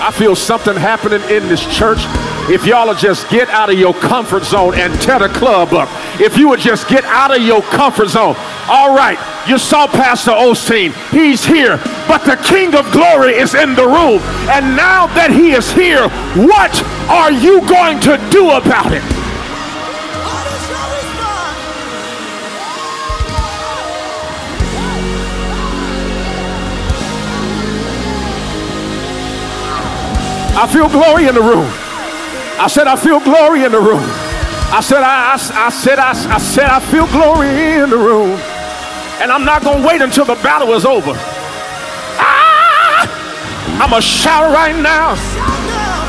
I feel something happening in this church. If y'all would just get out of your comfort zone and tear the club up. If you would just get out of your comfort zone. All right, you saw Pastor Osteen. He's here, but the King of Glory is in the room. And now that he is here, what are you going to do about it? I feel glory in the room. I said, I feel glory in the room. I said, I feel glory in the room. And I'm not going to wait until the battle is over. Ah! I'm going to shout right now.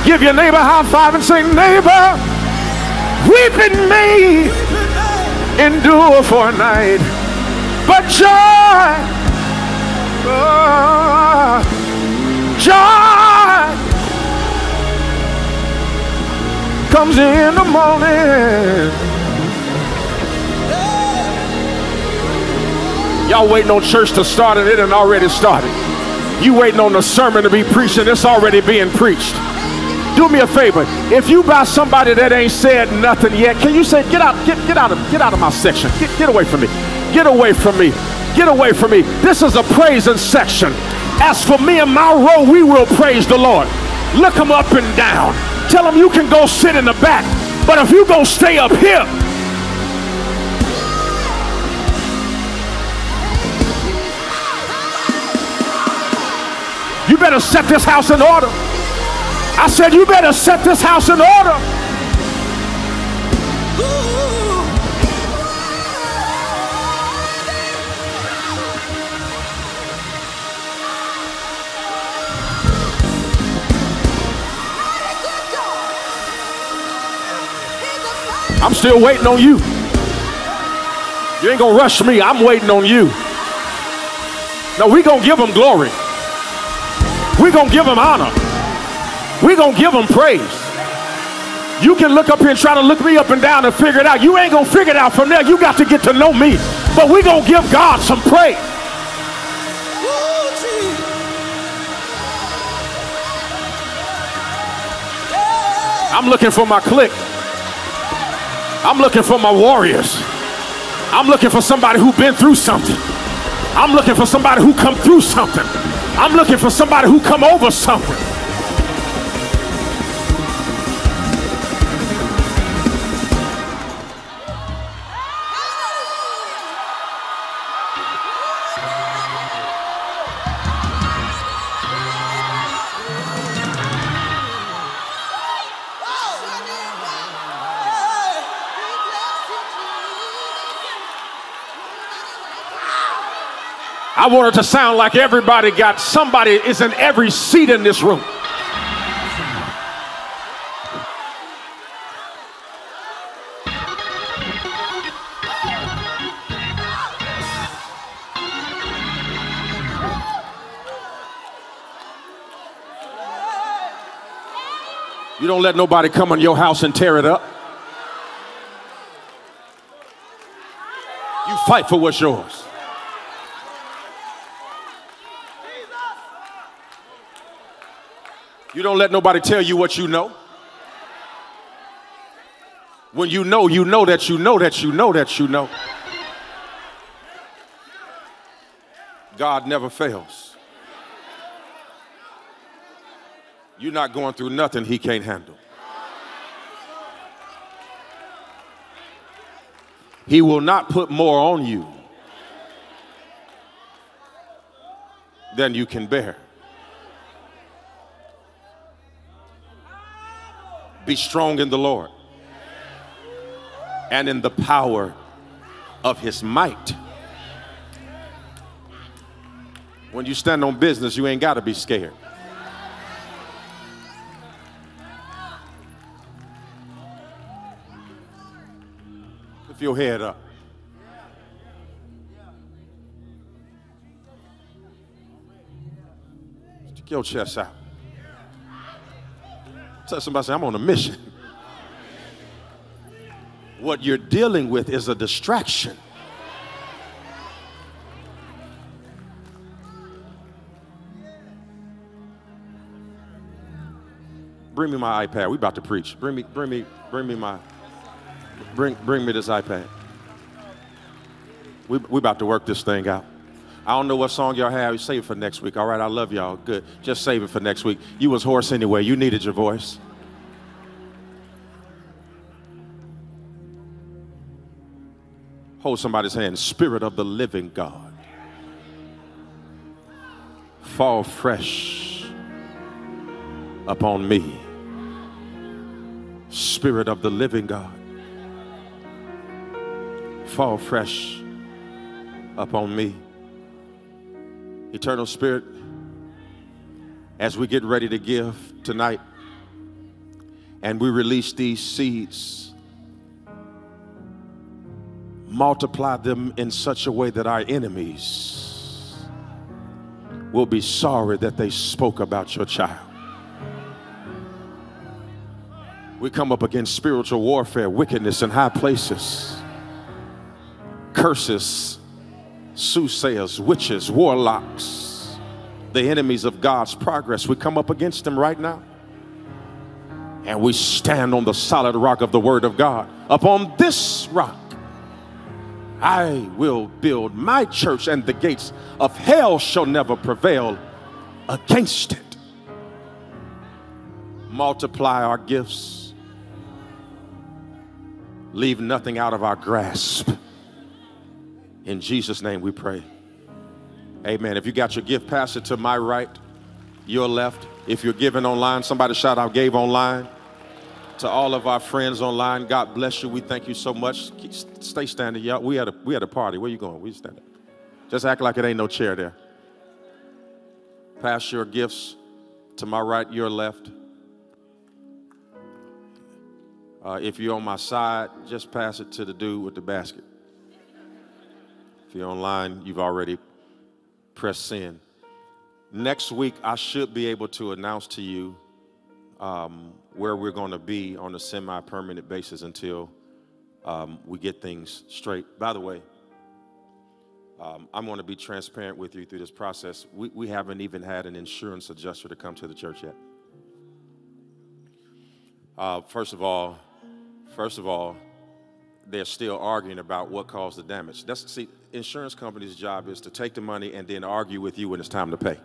Give your neighbor a high five and say, neighbor, weeping may endure for a night, but joy, joy comes in the morning. Y'all waiting on church to start and it done already started. You waiting on the sermon to be preached and it's already being preached. Do me a favor. If you by somebody that ain't said nothing yet, can you say, get out of my section. Get away from me. Get away from me. Get away from me. This is a praising section. As for me and my row, we will praise the Lord. Look him up and down. Tell them you can go sit in the back, but if you go stay up here, you better set this house in order. I said you better set this house in order. I'm still waiting on you. You ain't gonna rush me. I'm waiting on you. No, we gonna give him glory. We gonna give him honor. We gonna give him praise. You can look up here and try to look me up and down and figure it out. You ain't gonna figure it out from there. You got to get to know me. But we gonna give God some praise. I'm looking for my clique. I'm looking for my warriors. I'm looking for somebody who's been through something. I'm looking for somebody who come through something. I'm looking for somebody who come over something. I want it to sound like everybody got somebody is in every seat in this room. You don't let nobody come in your house and tear it up. You fight for what's yours. You don't let nobody tell you what you know. When you know, you know that you know that you know that you know. God never fails. You're not going through nothing he can't handle. He will not put more on you than you can bear. Be strong in the Lord and in the power of his might. When you stand on business, you ain't got to be scared. Lift your head up. Stick your chest out. Somebody say, I'm on a mission. What you're dealing with is a distraction. Bring me my iPad. We about to preach. Bring me this iPad. We about to work this thing out. I don't know what song y'all have. You save it for next week. All right, I love y'all. Good. Just save it for next week. You was hoarse anyway. You needed your voice. Hold somebody's hand. Spirit of the living God. Fall fresh upon me. Spirit of the living God. Fall fresh upon me. Eternal Spirit, as we get ready to give tonight and we release these seeds, multiply them in such a way that our enemies will be sorry that they spoke about your child. We come up against spiritual warfare, wickedness in high places, curses, soothsayers, witches, warlocks, the enemies of God's progress. We come up against them right now. And we stand on the solid rock of the word of God. Upon this rock, I will build my church, and the gates of hell shall never prevail against it. Multiply our gifts. Leave nothing out of our grasp. In Jesus' name we pray. Amen. If you got your gift, pass it to my right, your left. If you're giving online, somebody shout out "gave online." To all of our friends online, God bless you. We thank you so much. Stay standing, y'all. We had a party. Where you going? We standing. Just act like it ain't no chair there. Pass your gifts to my right, your left. If you're on my side, just pass it to the dude with the basket. If you're online, you've already pressed send. Next week, I should be able to announce to you where we're going to be on a semi-permanent basis until we get things straight. By the way, I'm going to be transparent with you through this process. We haven't even had an insurance adjuster to come to the church yet. First of all, they're still arguing about what caused the damage. See, insurance company's job is to take the money and then argue with you when it's time to pay.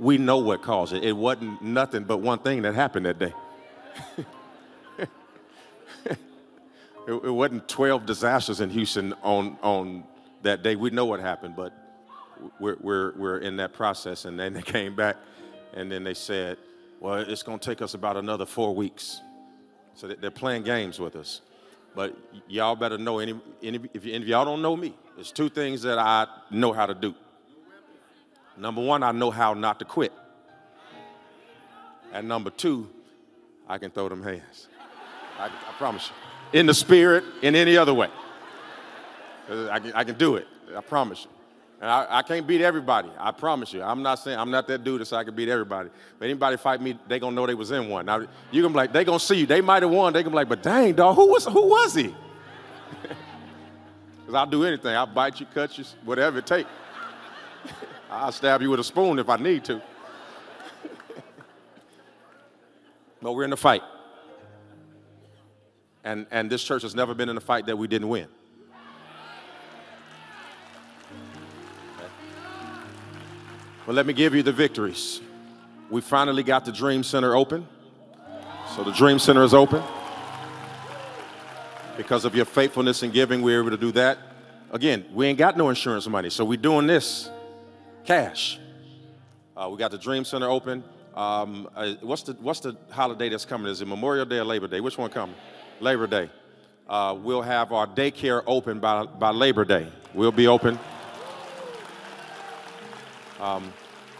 We know what caused it. It wasn't nothing but one thing that happened that day. It wasn't 12 disasters in Houston on that day. We know what happened, but we're in that process. And then they came back, and then they said, well, it's going to take us about another 4 weeks. So they're playing games with us. But y'all better know, if y'all don't know me, there's two things that I know how to do. Number one, I know how not to quit. And number two, I can throw them hands. I promise you. In the spirit, in any other way. I can do it. I promise you. And I can't beat everybody. I promise you. I'm not that dude that so I can beat everybody. But anybody fight me, they gonna know they was in one. Now you gonna be like, they gonna see you. They might have won. They gonna be like, but dang dog, who was he? Because I'll do anything. I'll bite you, cut you, whatever it takes. I'll stab you with a spoon if I need to. But we're in a fight. And this church has never been in a fight that we didn't win. Well, let me give you the victories. We finally got the Dream Center open. So the Dream Center is open. Because of your faithfulness and giving, we were able to do that. Again, we ain't got no insurance money, so we're doing this cash. We got the Dream Center open. What's the holiday that's coming? Is it Memorial Day or Labor Day? Which one coming? Labor Day. We'll have our daycare open by Labor Day. We'll be open.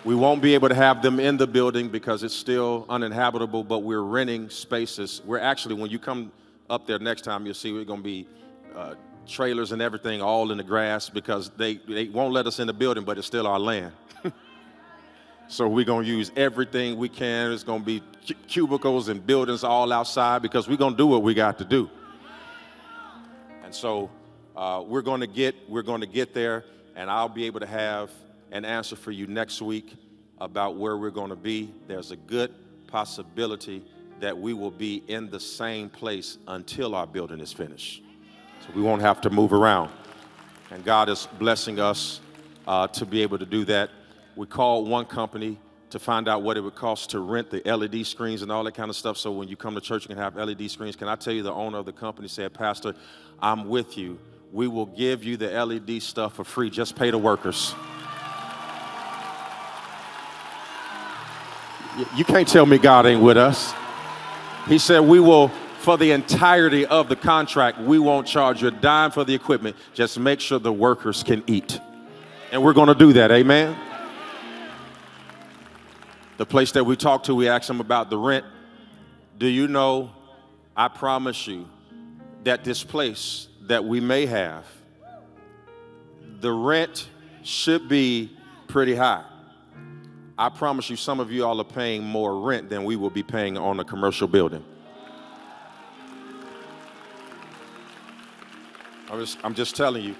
We won't be able to have them in the building because it's still uninhabitable, but we're renting spaces. We're actually, when you come up there next time, you'll see we're going to be trailers and everything all in the grass because they won't let us in the building, but it's still our land. So we're going to use everything we can. It's going to be cubicles and buildings all outside because we're going to do what we got to do. And so we're going to get there, and I'll be able to have an answer for you next week about where we're going to be. There's a good possibility that we will be in the same place until our building is finished. So we won't have to move around. And God is blessing us to be able to do that. We called one company to find out what it would cost to rent the LED screens and all that kind of stuff. So when you come to church, you can have LED screens. Can I tell you, the owner of the company said, "Pastor, I'm with you. We will give you the LED stuff for free. Just pay the workers." You can't tell me God ain't with us. He said, "We will, for the entirety of the contract, we won't charge you a dime for the equipment. Just make sure the workers can eat." And we're going to do that. Amen. The place that we talked to, we asked them about the rent. Do you know, I promise you that this place that we may have, the rent should be pretty high. I promise you, some of you all are paying more rent than we will be paying on a commercial building. I'm just telling you,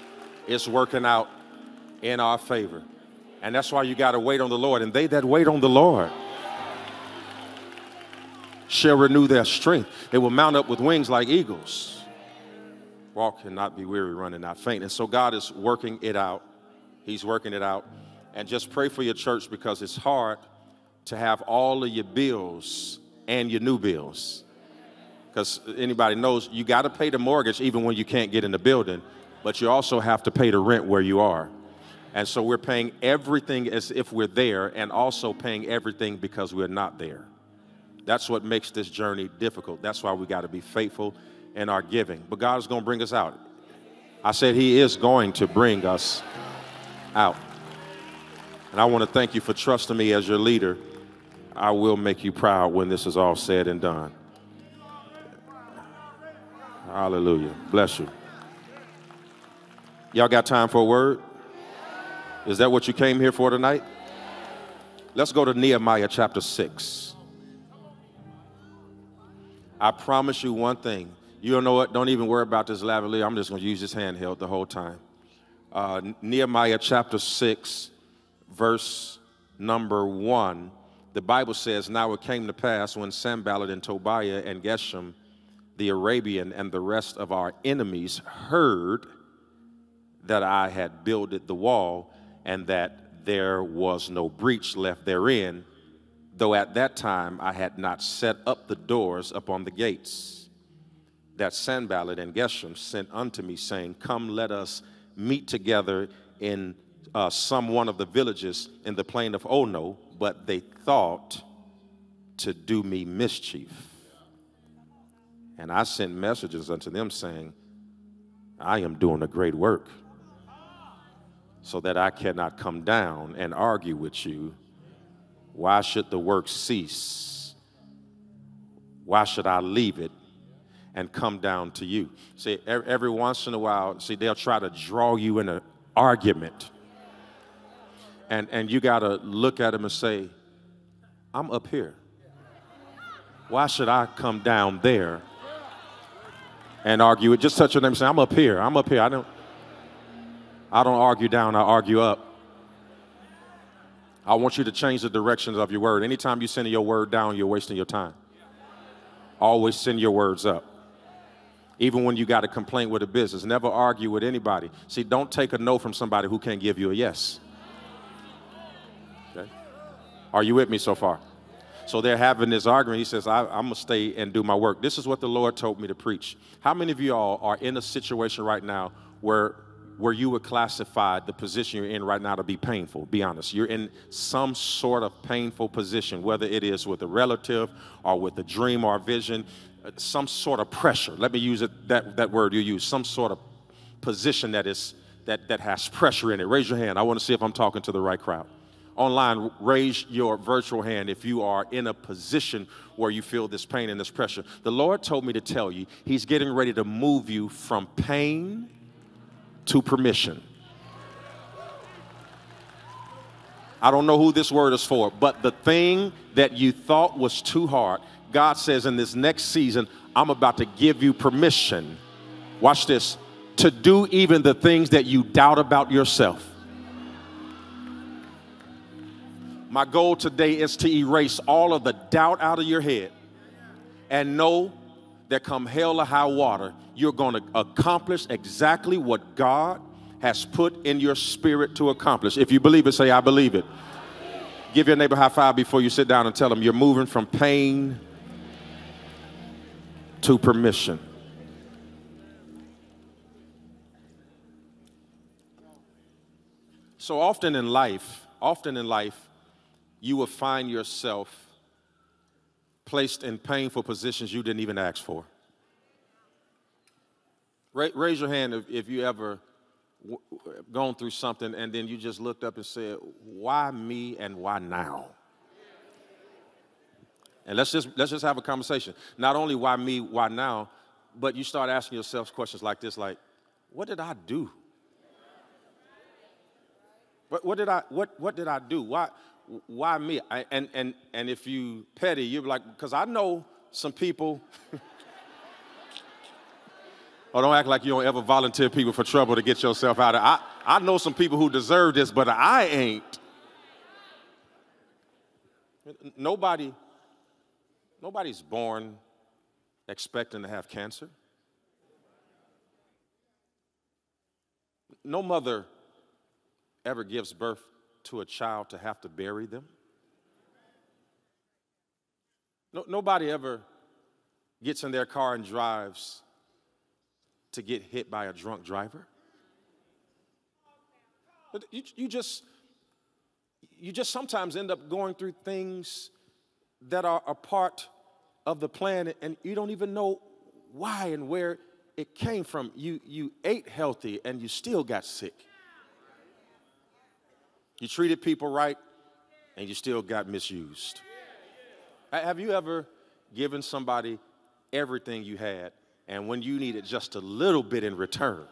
it's working out in our favor. And that's why you got to wait on the Lord. And they that wait on the Lord shall renew their strength. They will mount up with wings like eagles. Walk and not be weary, run and not faint. And so God is working it out. He's working it out. And just pray for your church, because it's hard to have all of your bills and your new bills. Because anybody knows, you got to pay the mortgage even when you can't get in the building, but you also have to pay the rent where you are. And so we're paying everything as if we're there, and also paying everything because we're not there. That's what makes this journey difficult. That's why we got to be faithful in our giving. But God is going to bring us out. I said he is going to bring us out. And I want to thank you for trusting me as your leader. I will make you proud when this is all said and done. Hallelujah. Bless you. Y'all got time for a word? Is that what you came here for tonight? Let's go to Nehemiah chapter 6. I promise you one thing. You don't know what? Don't even worry about this lavalier. I'm just going to use this handheld the whole time. Nehemiah chapter 6, verse number 1. The Bible says, "Now it came to pass when Sanballat and Tobiah and Geshem, the Arabian, and the rest of our enemies heard that I had builded the wall, and that there was no breach left therein, though at that time I had not set up the doors upon the gates, that Sanballat and Geshem sent unto me, saying, Come, let us meet together in some one of the villages in the plain of Ono, but they thought to do me mischief. And I sent messages unto them, saying, I am doing a great work, so that I cannot come down and argue with you. Why should the work cease? Why should I leave it and come down to you?" See, every once in a while, see, they'll try to draw you in an argument. And you got to look at them and say, I'm up here. Why should I come down there and argue it? Just touch your name and say, I'm up here. I'm up here. I don't argue down, I argue up. I want you to change the directions of your word. Anytime you send your word down, you're wasting your time. Always send your words up. Even when you got a complaint with a business, never argue with anybody. See, don't take a no from somebody who can't give you a yes. Okay? Are you with me so far? So they're having this argument. He says, I'm going to stay and do my work. This is what the Lord told me to preach. How many of you all are in a situation right now where you would classify the position you're in right now to be painful? Be honest. You're in some sort of painful position, whether it is with a relative or with a dream or a vision, some sort of pressure. Let me use it, that word you use, some sort of position that has pressure in it. Raise your hand. I want to see if I'm talking to the right crowd. Online, raise your virtual hand if you are in a position where you feel this pain and this pressure. The Lord told me to tell you, he's getting ready to move you from pain to permission. I don't know who this word is for, but the thing that you thought was too hard, God says in this next season, I'm about to give you permission. Watch this. To do even the things that you doubt about yourself. My goal today is to erase all of the doubt out of your head and know that come hell or high water, you're going to accomplish exactly what God has put in your spirit to accomplish. If you believe it, say, I believe it. Give your neighbor a high five before you sit down and tell them you're moving from pain to permission. So often in life, you will find yourself placed in painful positions you didn't even ask for. Raise your hand if you ever gone through something and then you just looked up and said, why me and why now? And let's just have a conversation. Not only why me, why now, but you start asking yourself questions like this, like, what did I do? What did I do? Why me? And if you petty, you're like, because I know some people. Oh, don't act like you don't ever volunteer people for trouble to get yourself out of it. I know some people who deserve this, but I ain't. Nobody's born expecting to have cancer. No mother ever gives birth to a child to have to bury them. Nobody ever gets in their car and drives to get hit by a drunk driver. You just sometimes end up going through things that are a part of the plan, and you don't even know why and where it came from. You ate healthy, and you still got sick. You treated people right, and you still got misused. Have you ever given somebody everything you had, and when you needed just a little bit in return,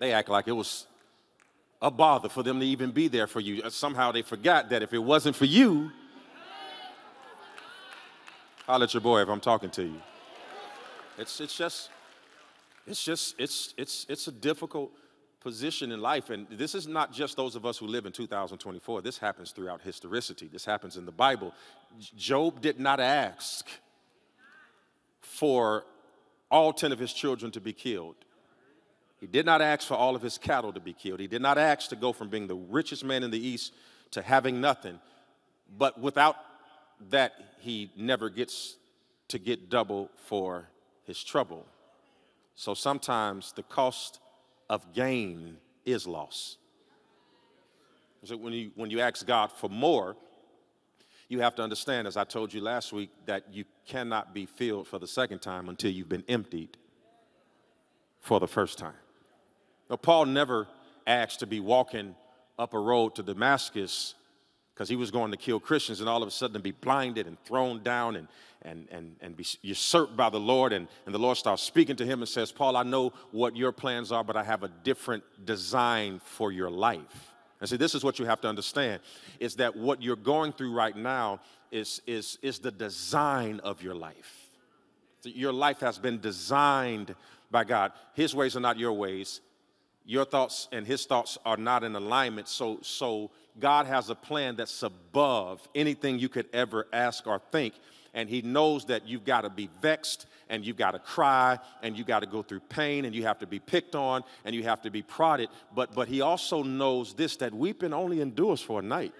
they act like it was a bother for them to even be there for you? Somehow they forgot that if it wasn't for you, holler at your boy if I'm talking to you. It's a difficult position in life, and this is not just those of us who live in 2024. This happens throughout historicity. This happens in the Bible. Job did not ask for all 10 of his children to be killed. He did not ask for all of his cattle to be killed. He did not ask to go from being the richest man in the East to having nothing. But without that, he never gets to get double for his trouble. So sometimes the cost of gain is loss. So when you ask God for more, you have to understand, as I told you last week, that you cannot be filled for the second time until you've been emptied for the first time. Now, Paul never asked to be walking up a road to Damascus because he was going to kill Christians, and all of a sudden be blinded and thrown down and be usurped by the Lord. And the Lord starts speaking to him and says, Paul, I know what your plans are, but I have a different design for your life. And see, this is what you have to understand, is that what you're going through right now is the design of your life. Your life has been designed by God. His ways are not your ways. Your thoughts and his thoughts are not in alignment, so God has a plan that's above anything you could ever ask or think, and he knows that you've got to be vexed, and you've got to cry, and you've got to go through pain, and you have to be picked on, and you have to be prodded, but he also knows this, that weeping only endures for a night.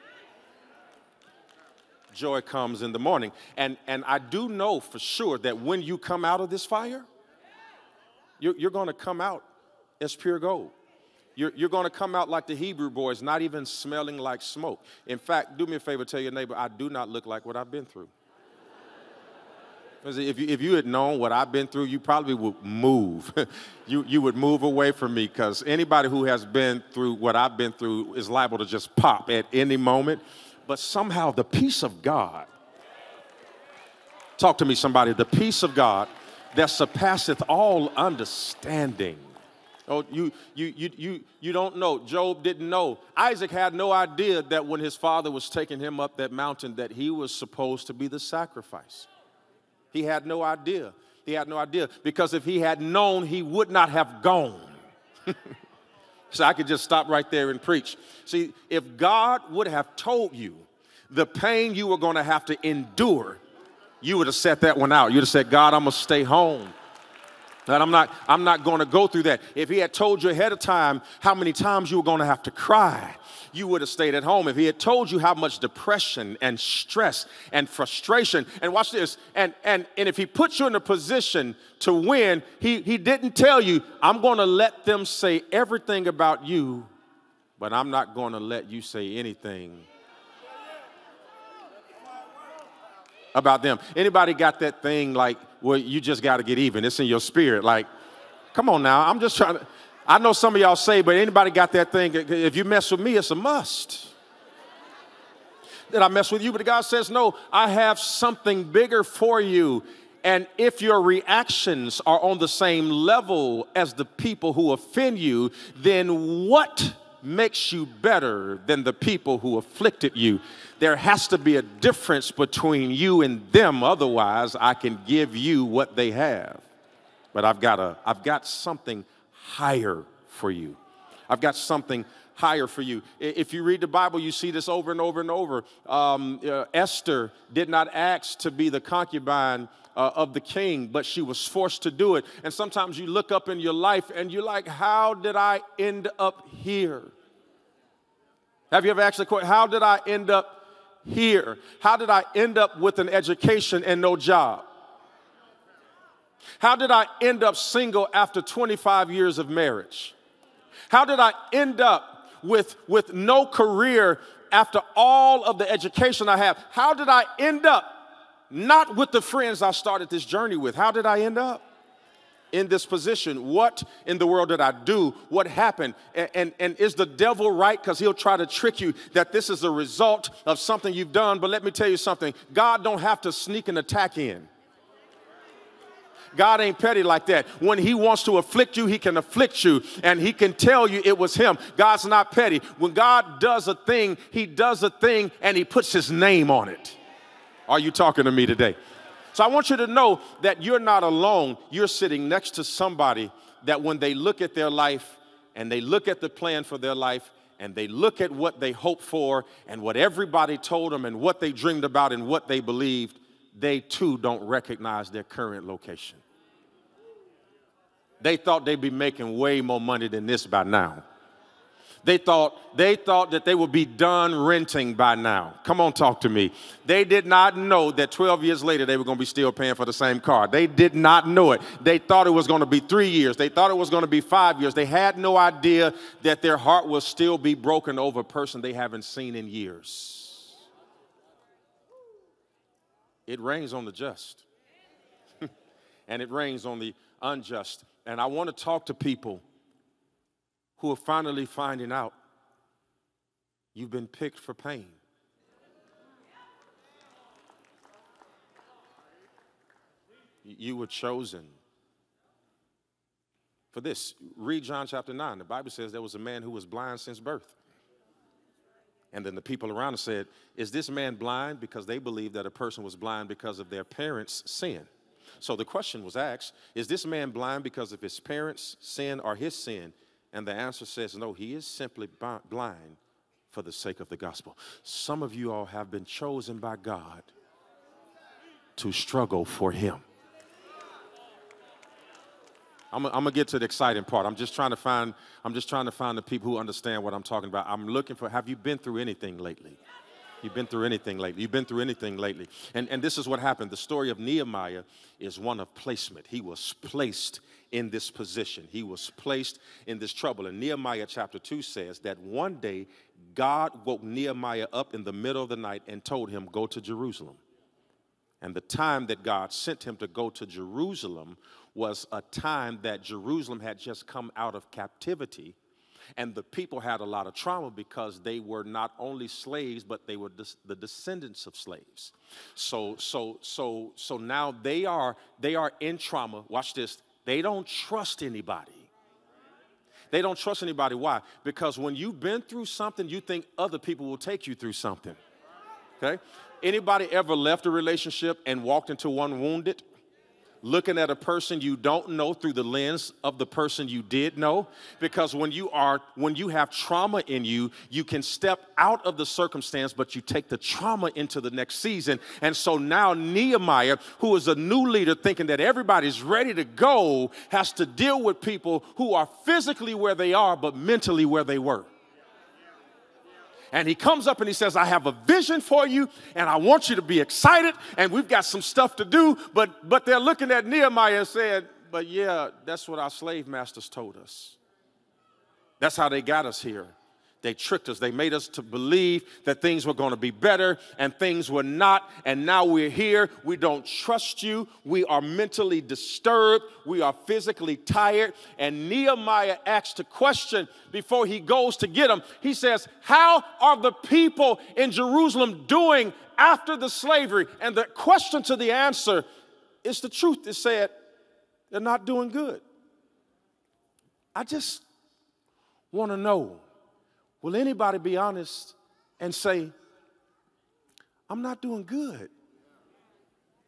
Joy comes in the morning, and I do know for sure that when you come out of this fire, you're going to come out as pure gold. You're going to come out like the Hebrew boys, not even smelling like smoke. In fact, do me a favor, tell your neighbor, I do not look like what I've been through. If you had known what I've been through, you probably would move. You would move away from me, because anybody who has been through what I've been through is liable to just pop at any moment. But somehow the peace of God, talk to me somebody, the peace of God that surpasseth all understanding. Oh, you don't know. Job didn't know. Isaac had no idea that when his father was taking him up that mountain that he was supposed to be the sacrifice. He had no idea. He had no idea, because if he had known, he would not have gone. so I could just stop right there and preach. See, if God would have told you the pain you were going to have to endure, you would have set that one out. You would have said, God, I'm going to stay home. That I'm not going to go through that. If he had told you ahead of time how many times you were going to have to cry, you would have stayed at home. If he had told you how much depression and stress and frustration, and watch this, and if he put you in a position to win, he didn't tell you, I'm going to let them say everything about you, but I'm not going to let you say anything about them. Anybody got that thing like, well, you just got to get even? It's in your spirit. Like, come on now. I'm just trying to, I know some of y'all say, but anybody got that thing? If you mess with me, it's a must. Did I mess with you? But God says, no, I have something bigger for you. And if your reactions are on the same level as the people who offend you, then what makes you better than the people who afflicted you? There has to be a difference between you and them. Otherwise, I can give you what they have. But I've got something higher for you. I've got something higher for you. If you read the Bible, you see this over and over and over. Esther did not ask to be the concubine of the king, but she was forced to do it. And sometimes you look up in your life and you're like, how did I end up here? Have you ever asked the question, how did I end up here? How did I end up with an education and no job? How did I end up single after 25 years of marriage? How did I end up with no career after all of the education I have? How did I end up not with the friends I started this journey with? How did I end up in this position? What in the world did I do? What happened? And is the devil right? Because he'll try to trick you that this is a result of something you've done. But let me tell you something. God don't have to sneak an attack in. God ain't petty like that. When he wants to afflict you, he can afflict you, and he can tell you it was him. God's not petty. When God does a thing, he does a thing, and he puts his name on it. Are you talking to me today? So I want you to know that you're not alone. You're sitting next to somebody that when they look at their life and they look at the plan for their life and they look at what they hoped for and what everybody told them and what they dreamed about and what they believed, they too don't recognize their current location. They thought they'd be making way more money than this by now. They thought that they would be done renting by now. Come on, talk to me. They did not know that 12 years later they were going to be still paying for the same car. They did not know it. They thought it was going to be 3 years. They thought it was going to be 5 years. They had no idea that their heart will still be broken over a person they haven't seen in years. It rains on the just, and it rains on the unjust. And I want to talk to people who are finally finding out you've been picked for pain. You were chosen for this. Read John chapter 9. The Bible says there was a man who was blind since birth. And then the people around him said, is this man blind? Because they believed that a person was blind because of their parents' sin. So the question was asked, is this man blind because of his parents' sin or his sin? And the answer says, no, he is simply blind for the sake of the gospel. Some of you all have been chosen by God to struggle for him. I'm going to get to the exciting part. I'm just trying to find the people who understand what I'm talking about. I'm looking for, have you been through anything lately? You've been through anything lately. You've been through anything lately. And this is what happened. The story of Nehemiah is one of placement. He was placed in this position. He was placed in this trouble. And Nehemiah chapter 2 says that one day God woke Nehemiah up in the middle of the night and told him, go to Jerusalem. And the time that God sent him to go to Jerusalem was a time that Jerusalem had just come out of captivity. And the people had a lot of trauma because they were not only slaves, but they were the descendants of slaves. So now they are in trauma. Watch this. They don't trust anybody. They don't trust anybody. Why? Because when you've been through something, you think other people will take you through something. Okay? Anybody ever left a relationship and walked into one wounded? looking at a person you don't know through the lens of the person you did know. Because when you have trauma in you, you can step out of the circumstance, but you take the trauma into the next season. And so now Nehemiah, who is a new leader thinking that everybody's ready to go, has to deal with people who are physically where they are, but mentally where they were. And he comes up and he says, I have a vision for you, and I want you to be excited, and we've got some stuff to do. But they're looking at Nehemiah and saying, but yeah, that's what our slave masters told us. That's how they got us here. They tricked us. They made us to believe that things were going to be better, and things were not, and now we're here. We don't trust you. We are mentally disturbed. We are physically tired. And Nehemiah asks the question before he goes to get them. He says, how are the people in Jerusalem doing after the slavery? And the question to the answer is the truth. It said, they're not doing good. I just want to know. Will anybody be honest and say, I'm not doing good?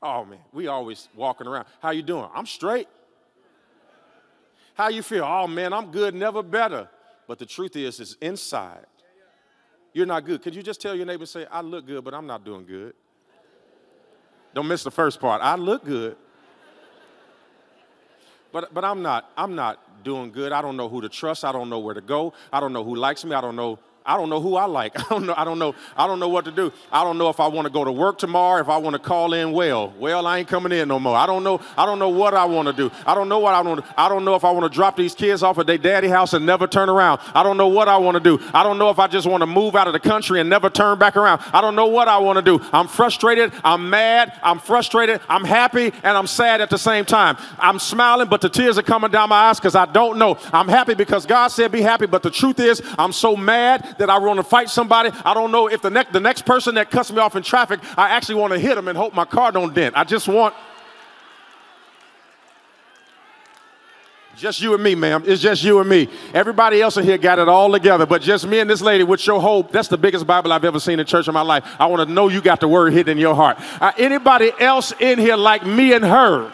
Oh, man, we always walking around. How you doing? I'm straight. How you feel? Oh, man, I'm good, never better. But the truth is, it's inside. You're not good. Could you just tell your neighbor, say, I look good, but I'm not doing good? Don't miss the first part. I look good. But I'm not doing good. I don't know who to trust. I don't know where to go. I don't know who likes me. I don't know who I like. I don't know what to do. I don't know if I want to go to work tomorrow, if I want to call in well, I ain't coming in no more. I don't know what I want to do. I don't know if I want to drop these kids off at their daddy house and never turn around. I don't know what I want to do. I don't know if I just want to move out of the country and never turn back around. I don't know what I want to do. I'm frustrated. I'm mad. I'm frustrated. I'm happy and I'm sad at the same time. I'm smiling, but the tears are coming down my eyes because I don't know. I'm happy because God said be happy, but the truth is I'm so mad that I want to fight somebody. I don't know if the next person that cuts me off in traffic, I actually want to hit them and hope my car don't dent. I just want. Just you and me, ma'am. It's just you and me. Everybody else in here got it all together, but just me and this lady with your hope. That's the biggest Bible I've ever seen in church in my life. I want to know you got the word hidden in your heart. Anybody else in here like me and her?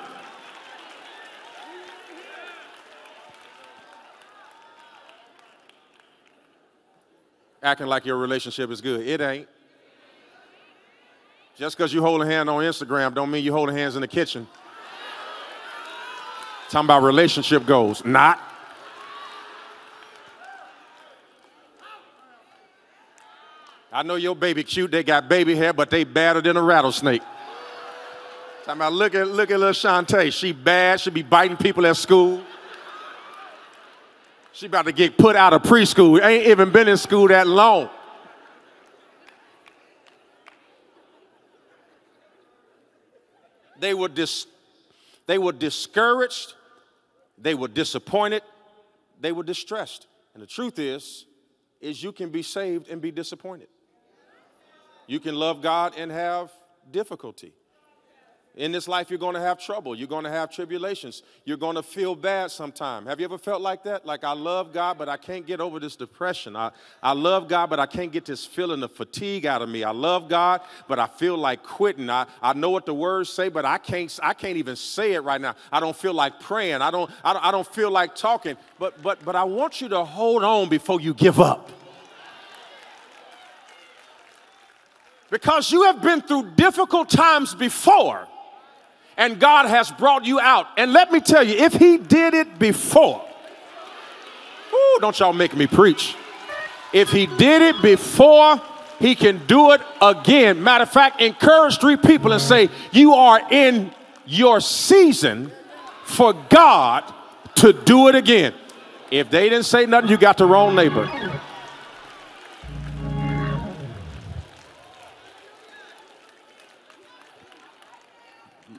Acting like your relationship is good. It ain't. Just because you hold a hand on Instagram don't mean you holding hands in the kitchen. Talking about relationship goals. Not. I know your baby cute. They got baby hair, but they badder than a rattlesnake. Talking about look at little Shantae. She bad. She be biting people at school. She about to get put out of preschool. Ain't even been in school that long. They were discouraged. They were disappointed. They were distressed. And the truth is you can be saved and be disappointed. You can love God and have difficulty. In this life, you're going to have trouble. You're going to have tribulations. You're going to feel bad sometime. Have you ever felt like that? Like, I love God, but I can't get over this depression. I love God, but I can't get this feeling of fatigue out of me. I love God, but I feel like quitting. I know what the words say, but I can't even say it right now. I don't feel like praying. I don't feel like talking. But I want you to hold on before you give up. Because you have been through difficult times before. And God has brought you out. And let me tell you, if he did it before, ooh, don't y'all make me preach. If he did it before, he can do it again. Matter of fact, encourage three people and say, you are in your season for God to do it again. If they didn't say nothing, you got the wrong neighbor.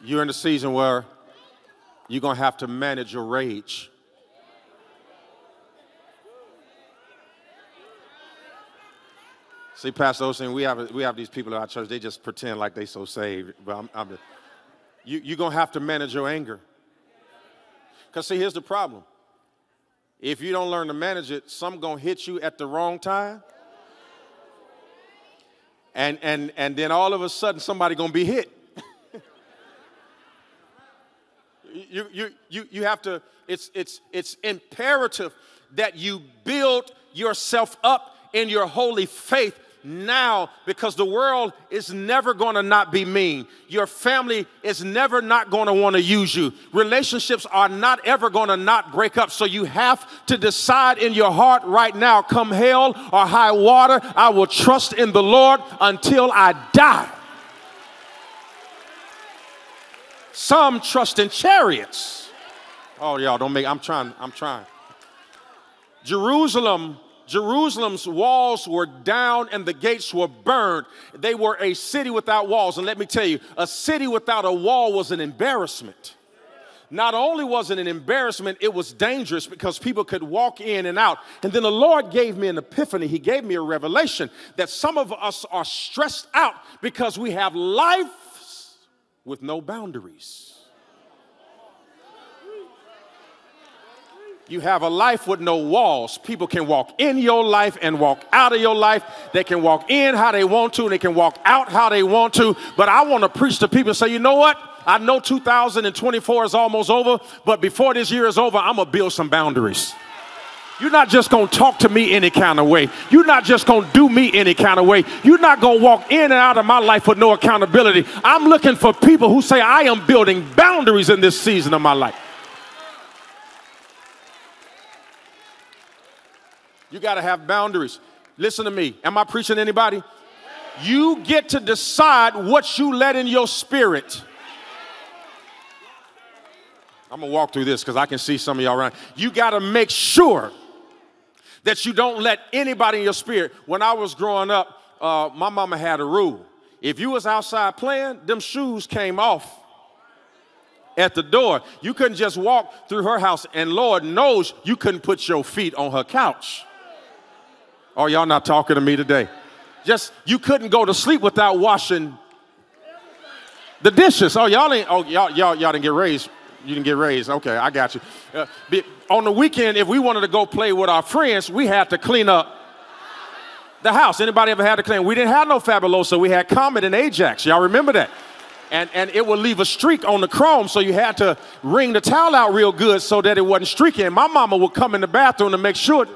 You're in a season where you're going to have to manage your rage. See, Pastor Olsen, we have these people at our church, they just pretend like they so saved. But you're going to have to manage your anger. Because, see, here's the problem. If you don't learn to manage it, some going to hit you at the wrong time. And then all of a sudden, somebody going to be hit. you have to, it's imperative that you build yourself up in your holy faith now, because the world is never going to not be mean. Your family is never not going to want to use you. Relationships are not ever going to not break up. So you have to decide in your heart right now, come hell or high water, I will trust in the Lord until I die. Some trust in chariots. Oh, y'all don't make, I'm trying. Jerusalem's walls were down and the gates were burned. They were a city without walls. And let me tell you, a city without a wall was an embarrassment. Not only was it an embarrassment, it was dangerous because people could walk in and out. And then the Lord gave me an epiphany. He gave me a revelation that some of us are stressed out because we have lives with no boundaries. You have a life with no walls. People can walk in your life and walk out of your life. They can walk in how they want to. They can walk out how they want to. But I want to preach to people and say, you know what? I know 2024 is almost over, but before this year is over, I'm going to build some boundaries. You're not just going to talk to me any kind of way. You're not just going to do me any kind of way. You're not going to walk in and out of my life with no accountability. I'm looking for people who say, I am building boundaries in this season of my life. You got to have boundaries. Listen to me. Am I preaching to anybody? You get to decide what you let in your spirit. I'm going to walk through this because I can see some of y'all around. You got to make sure that you don't let anybody in your spirit. When I was growing up, my mama had a rule. If you was outside playing, them shoes came off at the door. You couldn't just walk through her house, and Lord knows you couldn't put your feet on her couch. Oh, y'all not talking to me today. Just, you couldn't go to sleep without washing the dishes. Oh, y'all ain't, oh, y'all didn't get raised. You didn't get raised. Okay, I got you. On the weekend, if we wanted to go play with our friends, we had to clean up the house. Anybody ever had to clean? We didn't have no Fabulosa. We had Comet and Ajax. Y'all remember that? And it would leave a streak on the chrome, so you had to wring the towel out real good so that it wasn't streaking. My mama would come in the bathroom to make sure.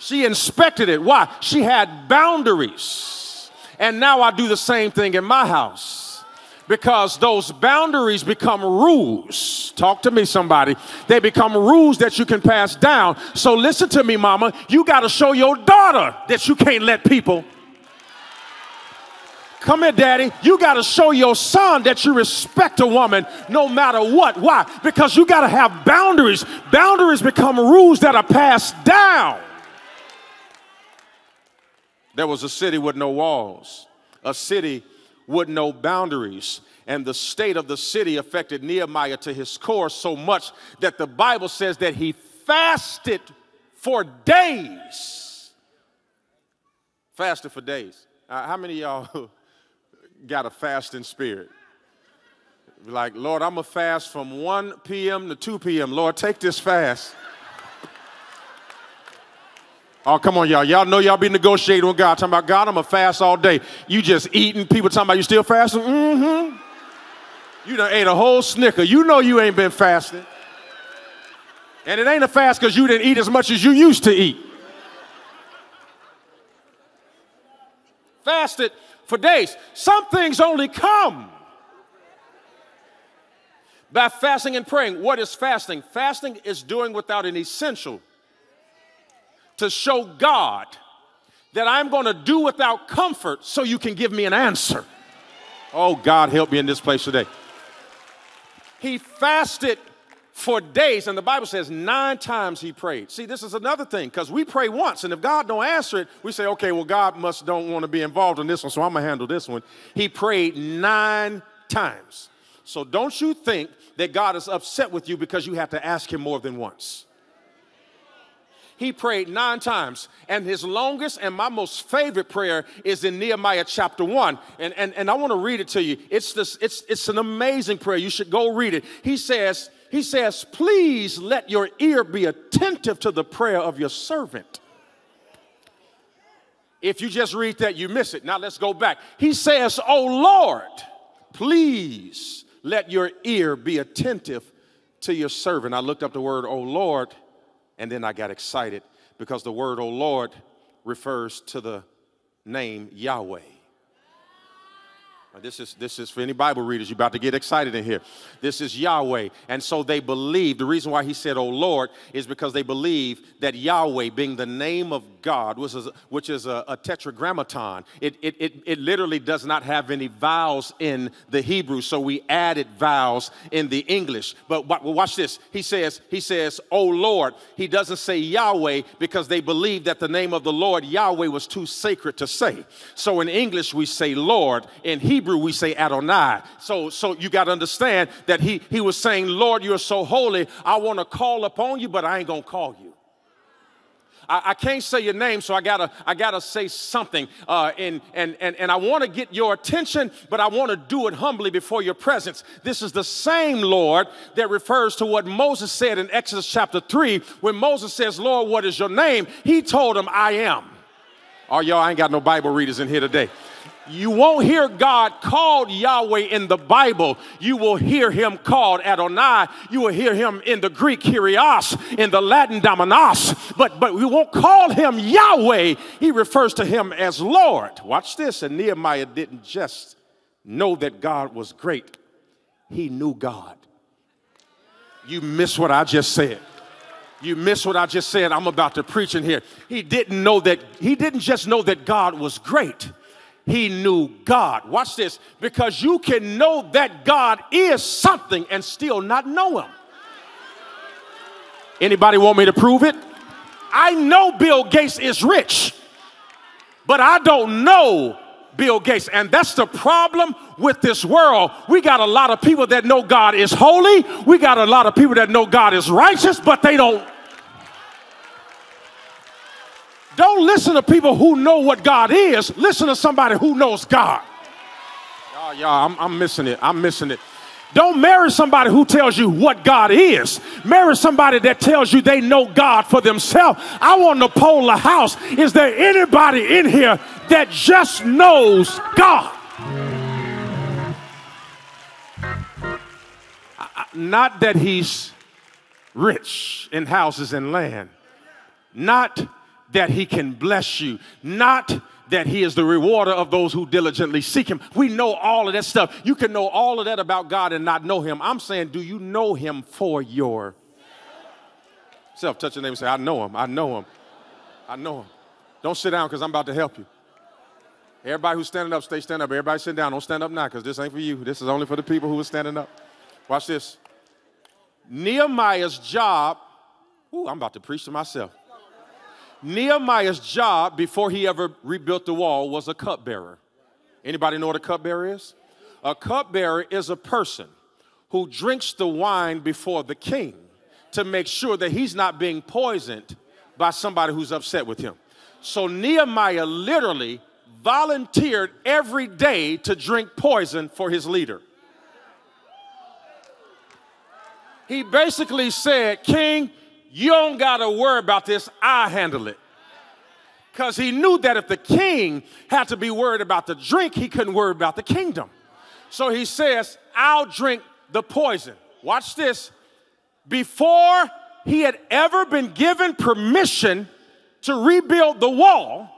She inspected it. Why? She had boundaries. And now I do the same thing in my house, because those boundaries become rules. Talk to me, somebody. They become rules that you can pass down. So listen to me, mama. You got to show your daughter that you can't let people. Come here, daddy. You got to show your son that you respect a woman no matter what. Why? Because you got to have boundaries. Boundaries become rules that are passed down. There was a city with no walls, a city with no boundaries, and the state of the city affected Nehemiah to his core so much that the Bible says that he fasted for days. Fasted for days. How many of y'all got a fasting spirit? Like, Lord, I'm going to fast from 1 p.m. to 2 p.m. Lord, take this fast. Oh, come on, y'all. Y'all know y'all be negotiating with God. Talking about, God, I'm going to fast all day. You just eating. People talking about, you still fasting? Mm-hmm. You done ate a whole Snicker. You know you ain't been fasting. And it ain't a fast because you didn't eat as much as you used to eat. Fasted for days. Some things only come by fasting and praying. What is fasting? Fasting is doing without an essential to show God that I'm going to do without comfort so you can give me an answer. Oh, God, help me in this place today. He fasted for days, and the Bible says 9 times he prayed. See, this is another thing, because we pray once, and if God don't answer it, we say, okay, well, God must don't want to be involved in this one, so I'm going to handle this one. He prayed 9 times. So don't you think that God is upset with you because you have to ask him more than once. He prayed 9 times, and his longest and my most favorite prayer is in Nehemiah chapter 1, and I want to read it to you. It's an amazing prayer. You should go read it. He says, please let your ear be attentive to the prayer of your servant. If you just read that, you miss it. Now let's go back. He says, oh Lord, please let your ear be attentive to your servant. I looked up the word, O Lord, and then I got excited because the word, O Lord, refers to the name Yahweh. This is for any Bible readers. You're about to get excited in here. This is Yahweh. And so they believe. The reason why he said, O Lord, is because they believe that Yahweh, being the name of God, which is a tetragrammaton, it literally does not have any vowels in the Hebrew, so we added vowels in the English. But watch this. He says, O Lord. He doesn't say Yahweh because they believe that the name of the Lord, Yahweh, was too sacred to say. So in English, we say Lord. In Hebrew, we say Adonai. So you got to understand that he was saying, Lord, you're so holy. I want to call upon you, but I ain't going to call you. I can't say your name, so I gotta say something. And I want to get your attention, but I want to do it humbly before your presence. This is the same Lord that refers to what Moses said in Exodus chapter 3. When Moses says, Lord, what is your name? He told him, I am. Oh, y'all, I ain't got no Bible readers in here today. You won't hear God called Yahweh in the Bible. You will hear him called Adonai. You will hear him in the Greek, Kyrios, in the Latin, Dominus. But we won't call him Yahweh. He refers to him as Lord. Watch this. And Nehemiah didn't just know that God was great. He knew God. You missed what I just said. You missed what I just said. I'm about to preach in here. He didn't just know that God was great. He knew God. Watch this. Because you can know that God is something and still not know him. Anybody want me to prove it? I know Bill Gates is rich, but I don't know Bill Gates. And that's the problem with this world. We got a lot of people that know God is holy. We got a lot of people that know God is righteous, but they don't. Don't listen to people who know what God is. Listen to somebody who knows God. Y'all, I'm missing it. I'm missing it. Don't marry somebody who tells you what God is. Marry somebody that tells you they know God for themselves. I want to poll the house. Is there anybody in here that just knows God? Not that he's rich in houses and land. Not that he can bless you, not that he is the rewarder of those who diligently seek him. We know all of that stuff. You can know all of that about God and not know him. I'm saying, do you know him for yourself? Touch your neighbor and say, I know him, I know him, I know him. Don't sit down because I'm about to help you. Everybody who's standing up, stay stand up. Everybody sit down, don't stand up now because this ain't for you. This is only for the people who are standing up. Watch this. Nehemiah's job, I'm about to preach to myself. Nehemiah's job before he ever rebuilt the wall was a cupbearer. Anybody know what a cupbearer is? A cupbearer is a person who drinks the wine before the king to make sure that he's not being poisoned by somebody who's upset with him. So Nehemiah literally volunteered every day to drink poison for his leader. He basically said, King, you don't got to worry about this. I handle it. Because he knew that if the king had to be worried about the drink, he couldn't worry about the kingdom. So he says, I'll drink the poison. Watch this. Before he had ever been given permission to rebuild the wall,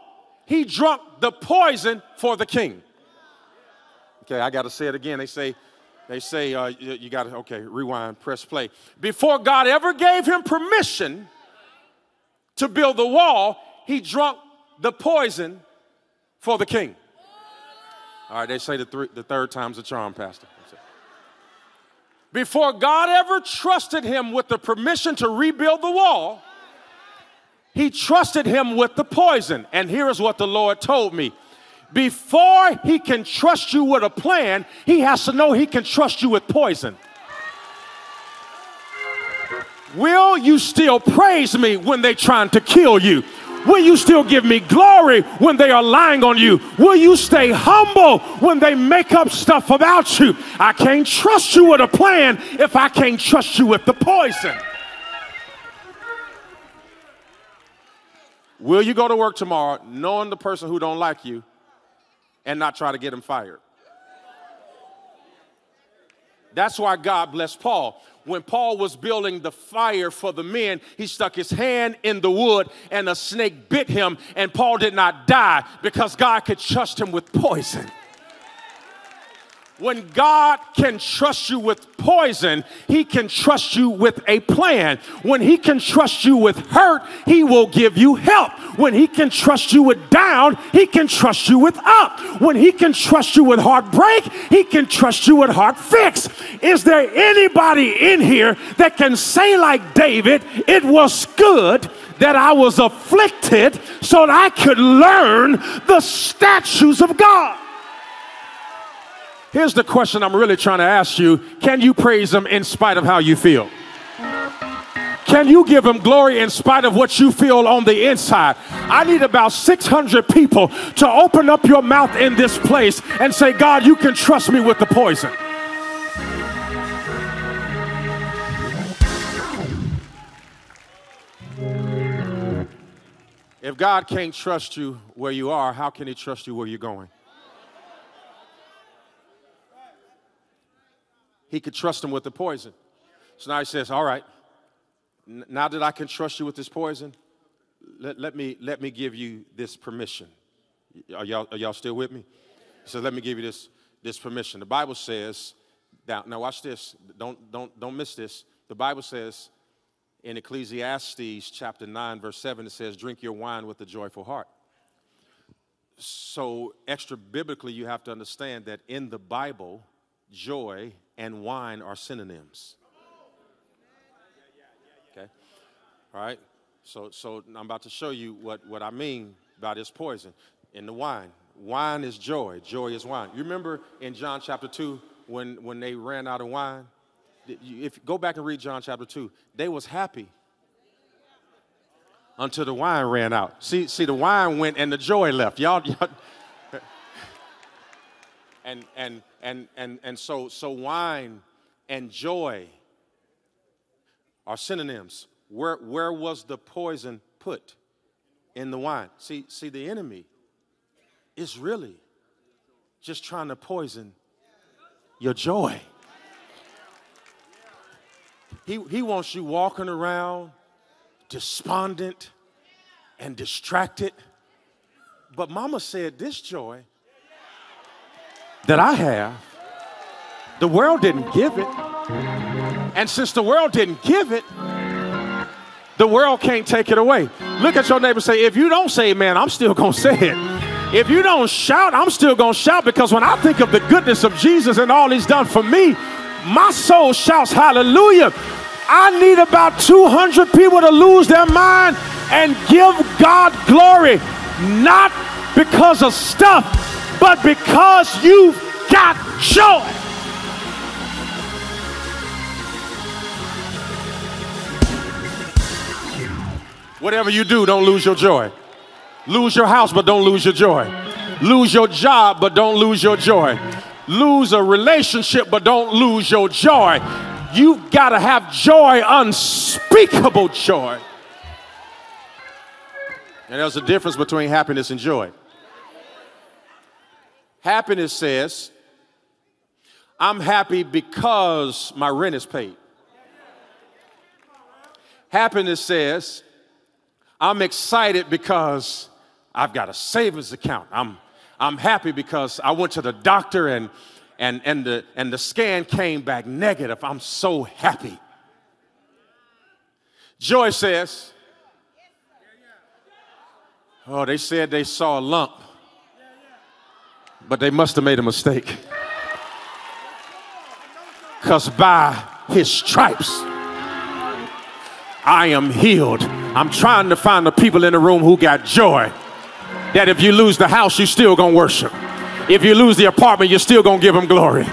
he drunk the poison for the king. Okay, I got to say it again. They say, you got to, okay, rewind, press play. Before God ever gave him permission to build the wall, he drunk the poison for the king. All right, they say the third time's a charm, Pastor. Before God ever trusted him with the permission to rebuild the wall, he trusted him with the poison. And here is what the Lord told me. Before he can trust you with a plan, he has to know he can trust you with poison. Will you still praise me when they're trying to kill you? Will you still give me glory when they are lying on you? Will you stay humble when they make up stuff about you? I can't trust you with a plan if I can't trust you with the poison. Will you go to work tomorrow knowing the person who don't like you and not try to get him fired? That's why God blessed Paul. When Paul was building the fire for the men, he stuck his hand in the wood and a snake bit him, and Paul did not die because God could trust him with poison. When God can trust you with poison, he can trust you with a plan. When he can trust you with hurt, he will give you help. When he can trust you with down, he can trust you with up. When he can trust you with heartbreak, he can trust you with heart fix. Is there anybody in here that can say like David, it was good that I was afflicted so that I could learn the statutes of God? Here's the question I'm really trying to ask you. Can you praise him in spite of how you feel? Can you give him glory in spite of what you feel on the inside? I need about 600 people to open up your mouth in this place and say, God, you can trust me with the poison. If God can't trust you where you are, how can he trust you where you're going? He could trust him with the poison. So now he says, all right, now that I can trust you with this poison, let me give you this permission. Are y'all still with me? He says, let me give you this permission. The Bible says, now watch this. Don't miss this. The Bible says in Ecclesiastes chapter 9, verse 7, it says, drink your wine with a joyful heart. So extra biblically, you have to understand that in the Bible, joy and wine are synonyms. Okay? All right? So I'm about to show you what I mean by this poison in the wine. Wine is joy. Joy is wine. You remember in John chapter 2 when they ran out of wine? If you go back and read John chapter 2, they was happy until the wine ran out. See, the wine went and the joy left. Y'all And so wine and joy are synonyms. Where was the poison put? In the wine. See, the enemy is really just trying to poison your joy. He wants you walking around despondent and distracted. But Mama said this joy that I have, the world didn't give it. And since the world didn't give it, the world can't take it away. Look at your neighbor and say, if you don't say amen, I'm still going to say it. If you don't shout, I'm still going to shout, because when I think of the goodness of Jesus and all he's done for me, my soul shouts hallelujah. I need about 200 people to lose their mind and give God glory, not because of stuff, but because you've got joy. Whatever you do, don't lose your joy. Lose your house, but don't lose your joy. Lose your job, but don't lose your joy. Lose a relationship, but don't lose your joy. You've got to have joy, unspeakable joy. And there's a difference between happiness and joy. Happiness says, I'm happy because my rent is paid. Happiness says, I'm excited because I've got a savings account. I'm happy because I went to the doctor and the scan came back negative. I'm so happy. Joy says, oh, they said they saw a lump, but they must have made a mistake, because by his stripes I am healed. I'm trying to find the people in the room who got joy, that if you lose the house, you still gonna worship. If you lose the apartment, you're still gonna give them glory.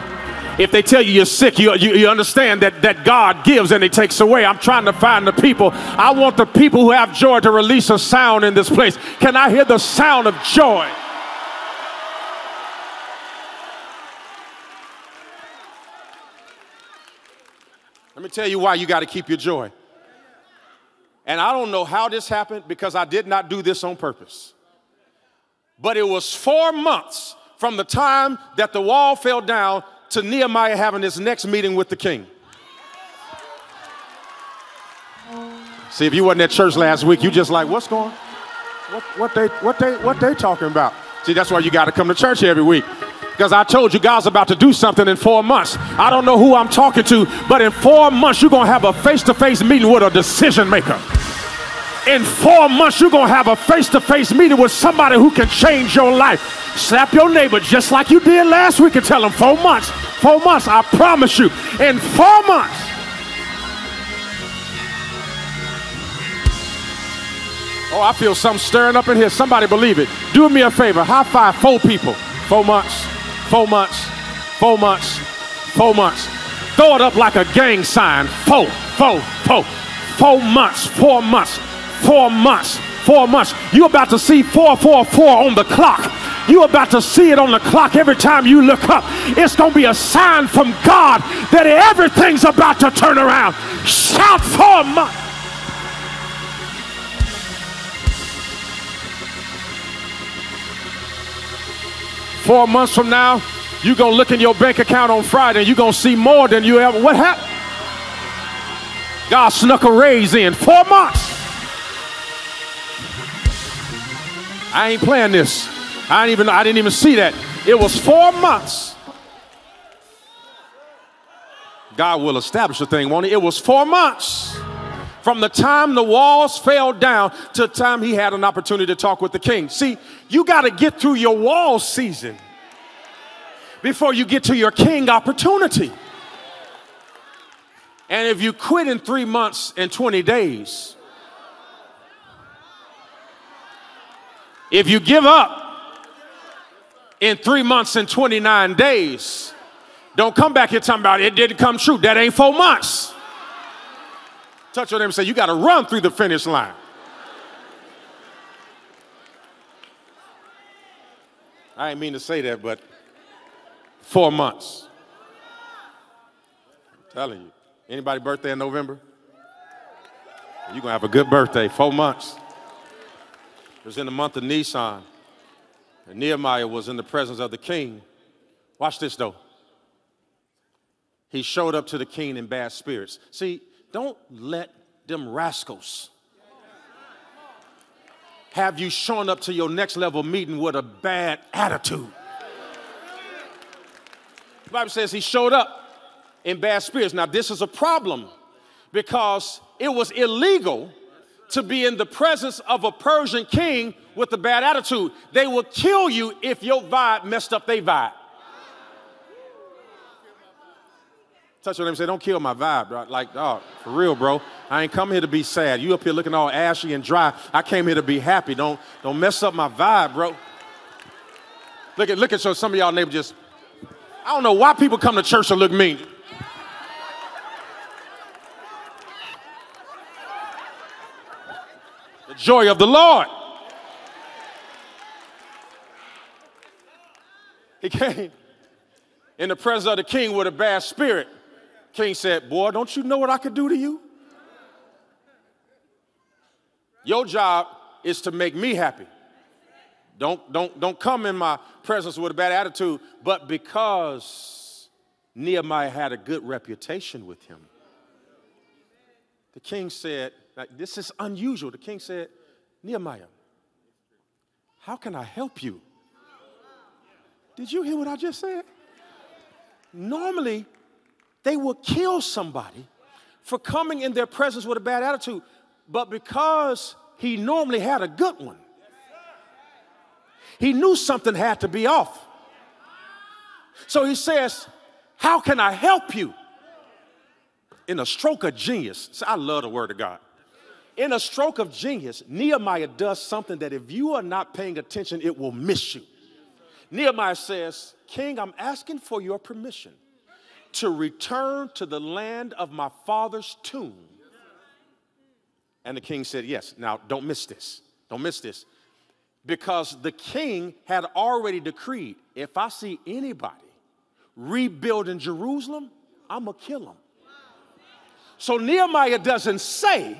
If they tell you you're sick, you understand that God gives and he takes away. I'm trying to find the people. I want the people who have joy to release a sound in this place. Can I hear the sound of joy? Let me tell you why you got to keep your joy. And I don't know how this happened, because I did not do this on purpose. But it was 4 months from the time that the wall fell down to Nehemiah having his next meeting with the king. See, if you wasn't at church last week, you just like, what's going on? What they talking about? See, that's why you got to come to church every week. Because I told you, God's about to do something in 4 months. I don't know who I'm talking to, but in 4 months, you're going to have a face-to-face meeting with a decision maker. In 4 months, you're going to have a face-to-face meeting with somebody who can change your life. Slap your neighbor just like you did last week and tell them 4 months. 4 months, I promise you. In 4 months. Oh, I feel something stirring up in here. Somebody believe it. Do me a favor. High five 4 people. 4 months. 4 months, 4 months, 4 months. Throw it up like a gang sign. 4, 4, 4. 4 months, 4 months, 4 months, 4 months. You're about to see 4, 4, 4 on the clock. You're about to see it on the clock every time you look up. It's going to be a sign from God that everything's about to turn around. Shout 4 months. Four 4 months from now, you're going to look in your bank account on Friday and you're going to see more than you ever. What happened? God snuck a raise in. 4 months. I ain't playing this. I didn't even see that. It was 4 months. God will establish a thing, won't he? It was 4 months. From the time the walls fell down to the time he had an opportunity to talk with the king. See, you got to get through your wall season before you get to your king opportunity. And if you quit in 3 months and 20 days, if you give up in 3 months and 29 days, don't come back here talking about it didn't come true. That ain't 4 months. Touch on them and say, you got to run through the finish line. I ain't mean to say that, but 4 months. I'm telling you. Anybody birthday in November? You're going to have a good birthday. 4 months. It was in the month of Nisan. And Nehemiah was in the presence of the king. Watch this, though. He showed up to the king in bad spirits. See, don't let them rascals have you showing up to your next level meeting with a bad attitude. The Bible says he showed up in bad spirits. Now, this is a problem because it was illegal to be in the presence of a Persian king with a bad attitude. They will kill you if your vibe messed up their vibe. Touch on them and say, don't kill my vibe, bro. Like, oh, for real, bro. I ain't come here to be sad. You up here looking all ashy and dry. I came here to be happy. Don't mess up my vibe, bro. Look at some of y'all neighbors just, I don't know why people come to church and look mean. The joy of the Lord. He came in the presence of the king with a bad spirit. King said, boy, don't you know what I could do to you? Your job is to make me happy. Don't come in my presence with a bad attitude. But because Nehemiah had a good reputation with him, the king said, like, this is unusual. The king said, Nehemiah, how can I help you? Did you hear what I just said? Normally, they will kill somebody for coming in their presence with a bad attitude, but because he normally had a good one, he knew something had to be off. So he says, how can I help you? In a stroke of genius, see, I love the word of God. In a stroke of genius, Nehemiah does something that if you are not paying attention, it will miss you. Nehemiah says, king, I'm asking for your permission to return to the land of my father's tomb. And the king said, yes. Now, don't miss this. Don't miss this. Because the king had already decreed, if I see anybody rebuilding Jerusalem, I'm going to kill them. So Nehemiah doesn't say,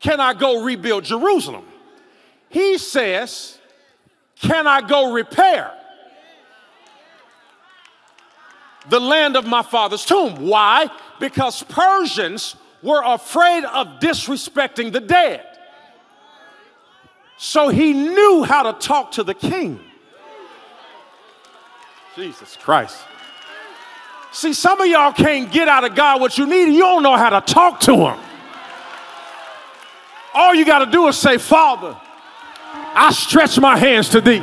can I go rebuild Jerusalem? He says, can I go repair? the land of my father's tomb. Why? Because Persians were afraid of disrespecting the dead. So he knew how to talk to the king. Jesus Christ. See, some of y'all can't get out of God what you need. You don't know how to talk to him. All you got to do is say, Father, I stretch my hands to thee.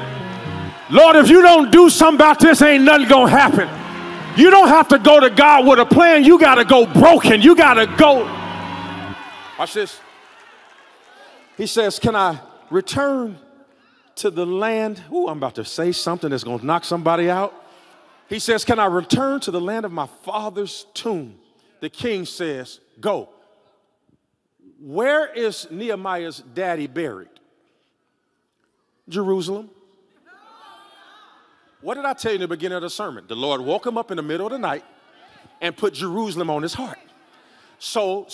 Lord, if you don't do something about this, ain't nothing going to happen. You don't have to go to God with a plan. You got to go broken. You got to go. Watch this. He says, can I return to the land? Ooh, I'm about to say something that's going to knock somebody out. He says, can I return to the land of my father's tomb? The king says, go. Where is Nehemiah's daddy buried? Jerusalem. What did I tell you in the beginning of the sermon? The Lord woke him up in the middle of the night and put Jerusalem on his heart. So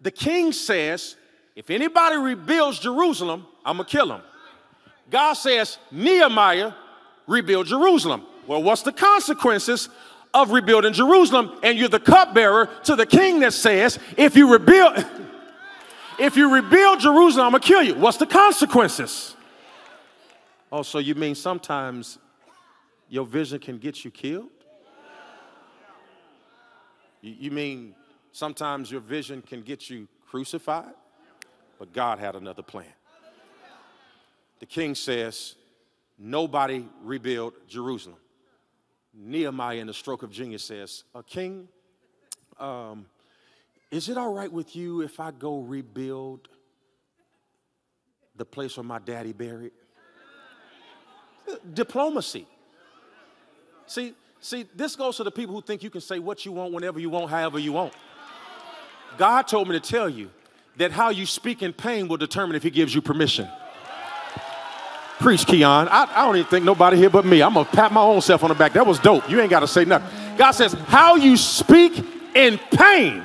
the king says, if anybody rebuilds Jerusalem, I'm going to kill him. God says, Nehemiah, rebuild Jerusalem. Well, what's the consequences of rebuilding Jerusalem? And you're the cupbearer to the king that says, if you rebuild Jerusalem, I'm going to kill you. What's the consequences? Oh, so you mean sometimes your vision can get you killed? You mean sometimes your vision can get you crucified? But God had another plan. The king says, nobody rebuild Jerusalem. Nehemiah, in the stroke of genius, says, King, is it all right with you if I go rebuild the place where my daddy buried? Diplomacy. See, this goes to the people who think you can say what you want, whenever you want, however you want. God told me to tell you that how you speak in pain will determine if he gives you permission. Preach, Keion. I don't even think nobody here but me. I'm going to pat my own self on the back. That was dope. You ain't got to say nothing. God says, how you speak in pain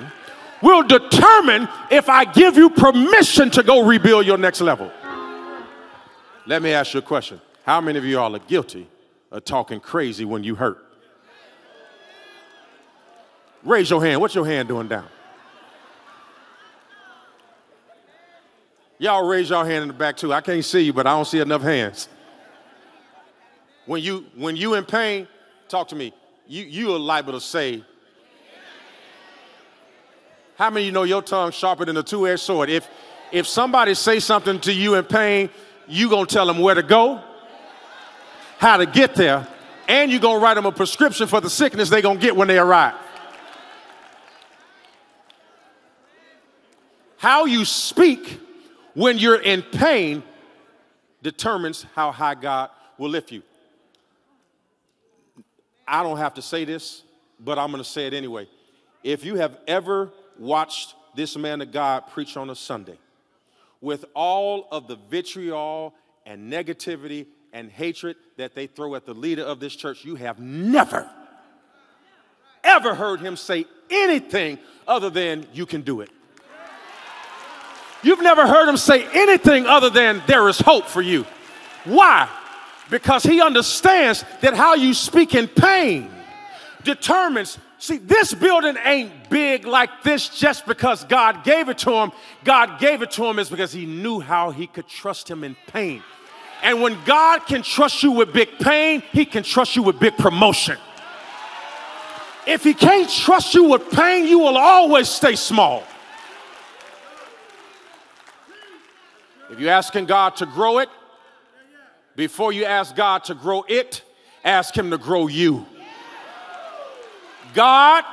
will determine if I give you permission to go rebuild your next level. Let me ask you a question. How many of y'all are guilty of talking crazy when you hurt? Raise your hand. What's your hand doing down? Y'all raise your hand in the back too. I can't see you, but I don't see enough hands. When you in pain, talk to me. You are liable to say. How many of you know your tongue's sharper than a two-edged sword? If somebody say something to you in pain, you gonna tell them where to go, how to get there, and you're going to write them a prescription for the sickness they're going to get when they arrive. How you speak when you're in pain determines how high God will lift you. I don't have to say this, but I'm going to say it anyway. If you have ever watched this man of God preach on a Sunday, with all of the vitriol and negativity and hatred that they throw at the leader of this church, you have never, ever heard him say anything other than you can do it. You've never heard him say anything other than there is hope for you. Why? Because he understands that how you speak in pain determines. See, this building ain't big like this just because God gave it to him. God gave it to him is because he knew how he could trust him in pain. And when God can trust you with big pain, he can trust you with big promotion. If he can't trust you with pain, you will always stay small. If you're asking God to grow it, before you ask God to grow it, ask him to grow you. God,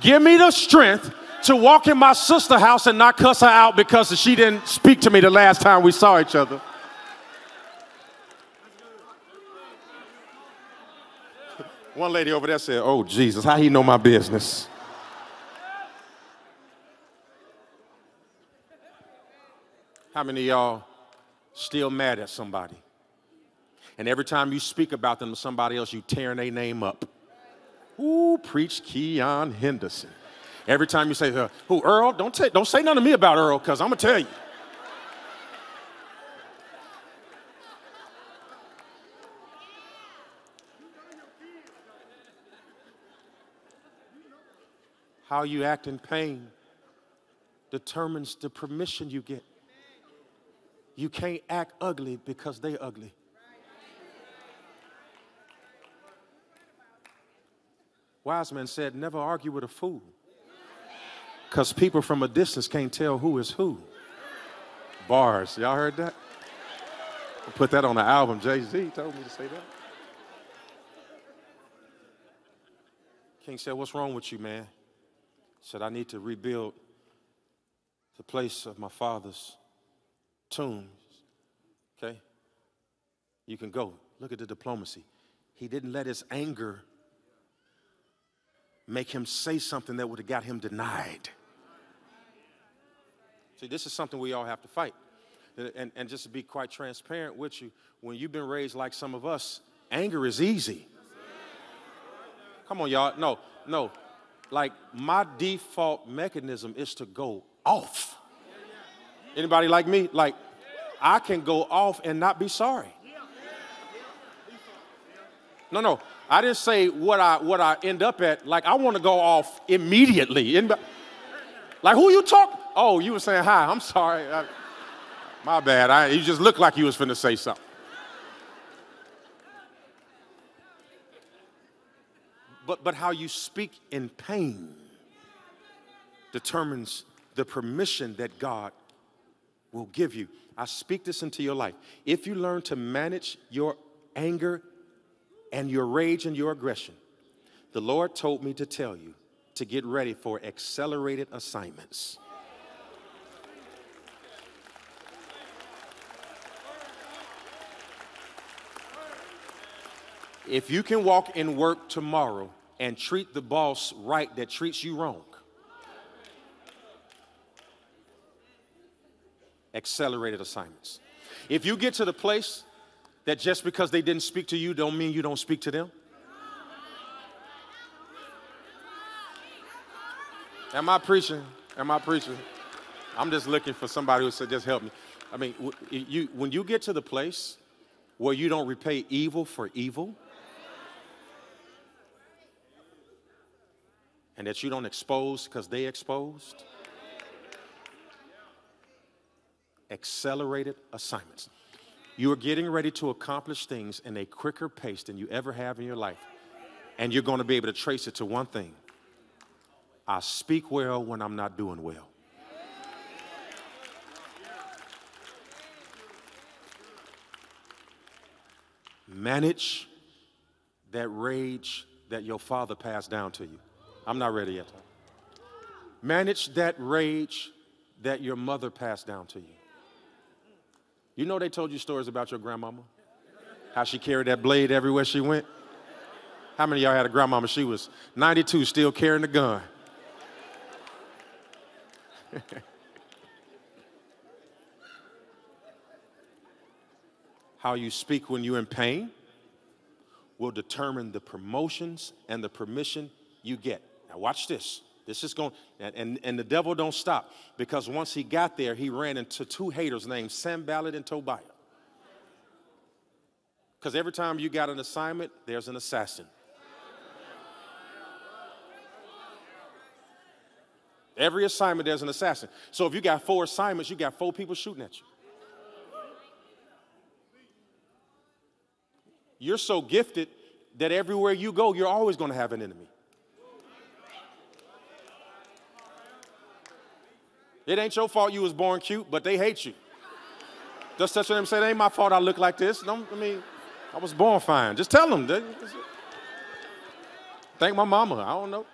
give me the strength to walk in my sister's house and not cuss her out because she didn't speak to me the last time we saw each other. One lady over there said, oh, Jesus, how he know my business? How many of y'all still mad at somebody? And every time you speak about them to somebody else, you tearing their name up. Ooh, preach Keion Henderson. Every time you say, who, Earl? Don't say nothing to me about Earl, because I'm going to tell you. How you act in pain determines the permission you get. You can't act ugly because they're ugly. Wise man said, never argue with a fool, because people from a distance can't tell who is who. Bars. Y'all heard that? I put that on the album. Jay-Z told me to say that. King said, what's wrong with you, man? He said, I need to rebuild the place of my father's tombs. Okay? You can go. Look at the diplomacy. He didn't let his anger make him say something that would have got him denied. See, this is something we all have to fight. And just to be quite transparent with you, when you've been raised like some of us, anger is easy. Come on, y'all. No. Like, my default mechanism is to go off. Anybody like me? Like, I can go off and not be sorry. No. I didn't say what I end up at. Like, I want to go off immediately. Like, who you talking? Oh, you were saying hi. I'm sorry. My bad. You just looked like you was finna say something. But how you speak in pain determines the permission that God will give you. I speak this into your life. If you learn to manage your anger and your rage and your aggression, the Lord told me to tell you to get ready for accelerated assignments. If you can walk in work tomorrow and treat the boss right that treats you wrong, accelerated assignments. If you get to the place that just because they didn't speak to you don't mean you don't speak to them. Am I preaching? I'm just looking for somebody who said, just help me. I mean, when you get to the place where you don't repay evil for evil, and that you don't expose because they exposed, accelerated assignments. You are getting ready to accomplish things in a quicker pace than you ever have in your life, and you're going to be able to trace it to one thing. I speak well when I'm not doing well. Manage that rage that your father passed down to you. I'm not ready yet. Manage that rage that your mother passed down to you. You know they told you stories about your grandmama? How she carried that blade everywhere she went? How many of y'all had a grandmama? She was 92, still carrying the gun. How you speak when you're in pain will determine the promotions and the permission you get. Now watch this. This is going, and the devil don't stop, because once he got there, he ran into two haters named Sanballat and Tobiah. Because every time you got an assignment, there's an assassin. Every assignment, there's an assassin. So if you got 4 assignments, you got 4 people shooting at you. You're so gifted that everywhere you go, you're always going to have an enemy. It ain't your fault you was born cute, but they hate you. Just touch them and say, it ain't my fault I look like this. Don't, I mean, I was born fine. Just tell them. Thank my mama. I don't know.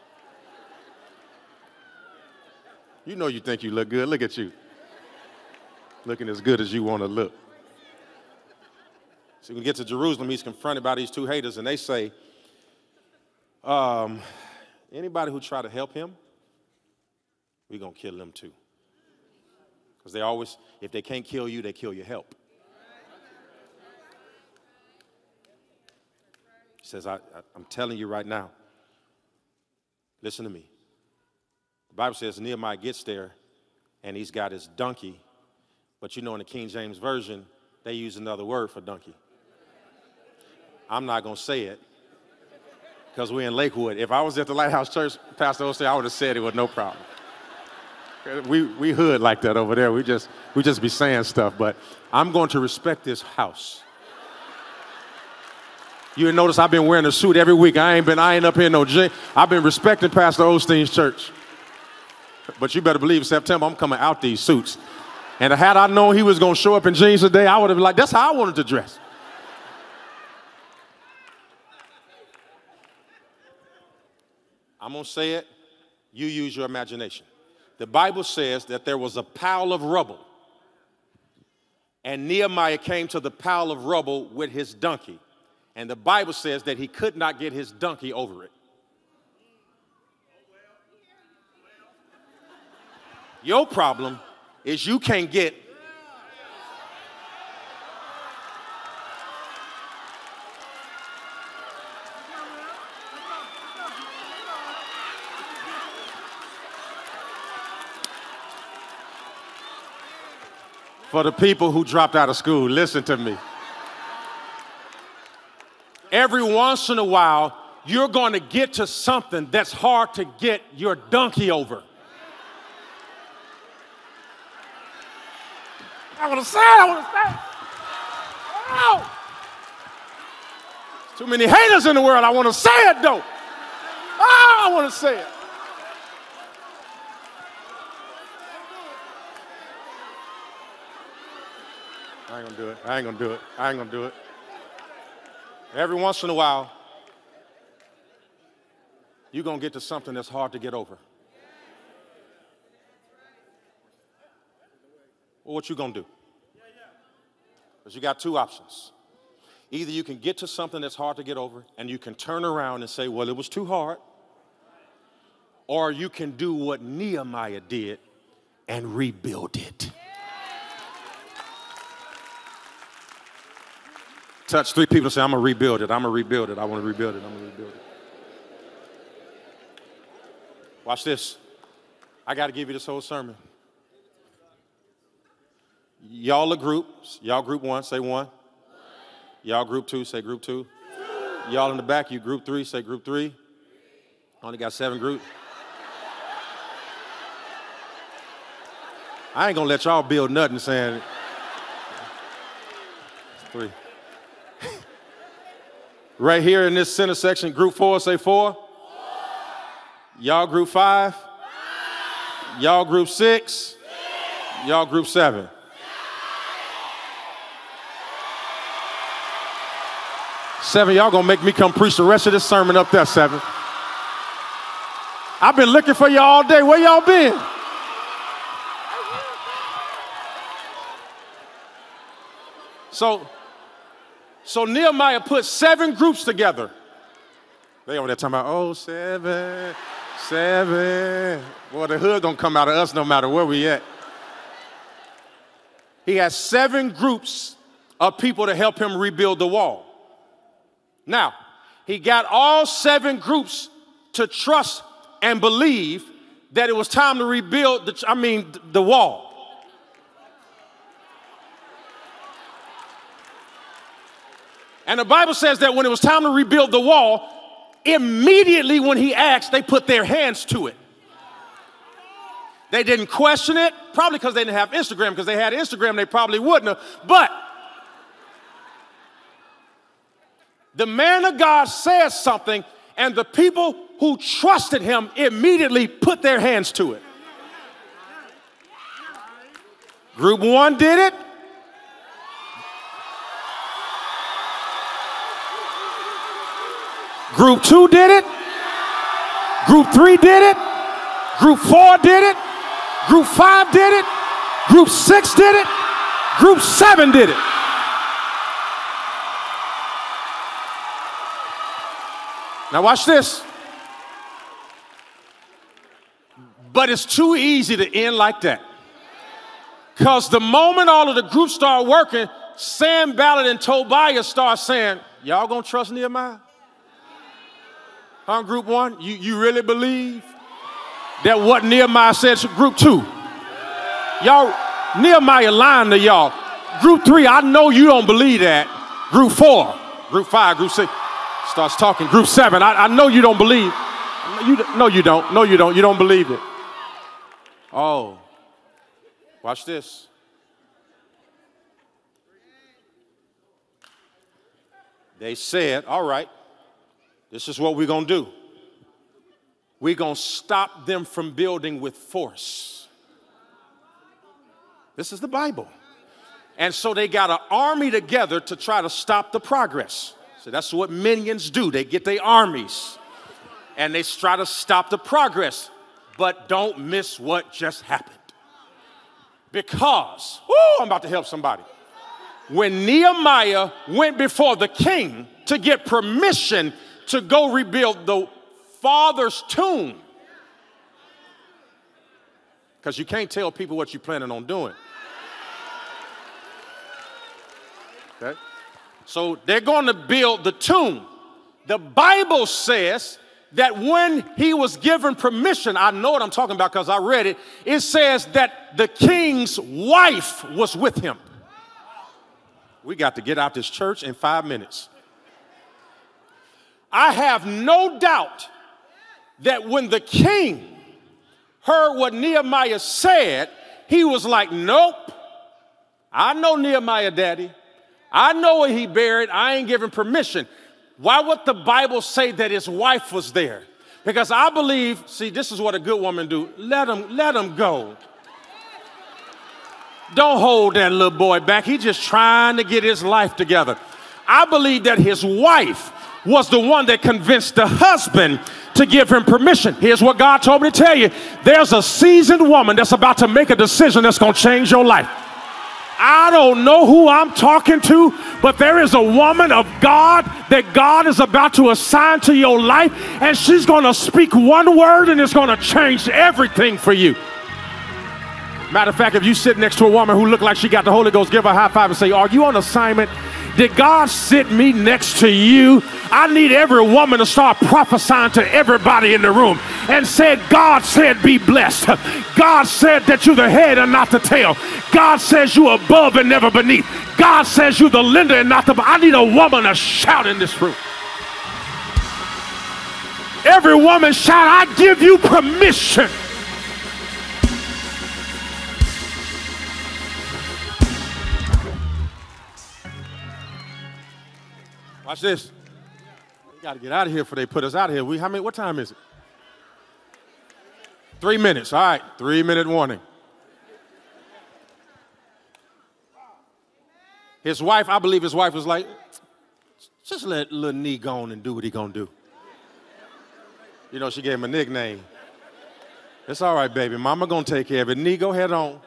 You know you think you look good. Look at you. Looking as good as you want to look. So when he gets to Jerusalem, he's confronted by these two haters, and they say, anybody who try to help him, we're going to kill them too. Because they always, if they can't kill you, they kill your help. He says, I'm telling you right now, listen to me. The Bible says Nehemiah gets there, and he's got his donkey. But you know in the King James Version, they use another word for donkey. I'm not going to say it because we're in Lakewood. If I was at the Lighthouse Church, Pastor Osteen, I would have said it with no problem. We hood like that over there. We just be saying stuff, but I'm going to respect this house. You notice I've been wearing a suit every week. I ain't up here in no jeans. I've been respecting Pastor Osteen's church. But you better believe September I'm coming out these suits. And had I known he was going to show up in jeans today, I would have been like, that's how I wanted to dress. I'm going to say it. You use your imagination. The Bible says that there was a pile of rubble. And Nehemiah came to the pile of rubble with his donkey. And the Bible says that he could not get his donkey over it. Your problem is you can't get. For the people who dropped out of school, listen to me. Every once in a while, you're going to get to something that's hard to get your donkey over. I want to say it. Oh. Too many haters in the world. I want to say it, though. Oh, I want to say it. I ain't going to do it. Every once in a while, you're going to get to something that's hard to get over. Well, what you going to do? Because you got two options. Either you can get to something that's hard to get over, and you can turn around and say, well, it was too hard. Or you can do what Nehemiah did and rebuild it. Touch three people and say, I'm going to rebuild it. I want to rebuild it. Watch this. I got to give you this whole sermon. Y'all are groups. Y'all group one, say one. Y'all group two, say group two. Y'all in the back, you group three, say group three. Only got 7 groups. I ain't going to let y'all build nothing saying it's 3. Right here in this center section, group 4, say 4. Y'all group 5. Y'all group 6. Y'all group 7. Y'all gonna make me come preach the rest of this sermon up there, 7. I've been looking for y'all all day. Where y'all been? So Nehemiah put 7 groups together. They over there talking about, oh, 7. Boy, the hood gonna come out of us no matter where we at. He has 7 groups of people to help him rebuild the wall. Now, he got all 7 groups to trust and believe that it was time to rebuild the wall. And the Bible says that when it was time to rebuild the wall, immediately when he asked, they put their hands to it. They didn't question it, probably because they didn't have Instagram. Because they had Instagram, they probably wouldn't have. But the man of God says something, and the people who trusted him immediately put their hands to it. Group 1 did it. Group 2 did it. Group 3 did it. Group 4 did it. Group 5 did it. Group 6 did it. Group 7 did it. Now watch this. But it's too easy to end like that. Because the moment all of the groups start working, Sanballat and Tobiah start saying, y'all gonna trust Nehemiah? Huh, group 1, you really believe that what Nehemiah said to group 2? Y'all, Nehemiah lying to y'all. Group 3, I know you don't believe that. Group 4, group 5, group 6. Starts talking. Group 7. I know you don't believe. No, you don't. You don't believe it. Oh. Watch this. They said, all right, this is what we're going to do. We're going to stop them from building with force. This is the Bible. And so they got an army together to try to stop the progress. So that's what minions do. They get their armies and they try to stop the progress. But don't miss what just happened. Because, woo, I'm about to help somebody. When Nehemiah went before the king to get permission to go rebuild the father's tomb, because you can't tell people what you're planning on doing. Okay? So they're going to build the tomb. The Bible says that when he was given permission, I know what I'm talking about because I read it, it says that the king's wife was with him. We got to get out this church in 5 minutes. I have no doubt that when the king heard what Nehemiah said, he was like, nope, I know Nehemiah, daddy. I know where he buried. I ain't giving permission. Why would the Bible say that his wife was there? Because I believe, see, this is what a good woman do. Let him go. Don't hold that little boy back. He's just trying to get his life together. I believe that his wife was the one that convinced the husband to give him permission. Here's what God told me to tell you. There's a seasoned woman that's about to make a decision that's going to change your life. I don't know who I'm talking to, but there is a woman of God that God is about to assign to your life, and she's going to speak one word, and it's going to change everything for you. Matter of fact, if you sit next to a woman who looked like she got the Holy Ghost, give her a high five and say, are you on assignment? Did God sit me next to you? I need every woman to start prophesying to everybody in the room and said, God said be blessed. God said that you're the head and not the tail. God says you're above and never beneath. God says you're the lender and not the... I need a woman to shout in this room. Every woman shout, I give you permission. Watch this. We got to get out of here before they put us out of here. What time is it? 3 minutes. All right. 3-minute warning. His wife, I believe his wife was like, just let little knee go on and do what he going to do. You know, she gave him a nickname. It's all right, baby. Mama going to take care of it. Knee, go head on.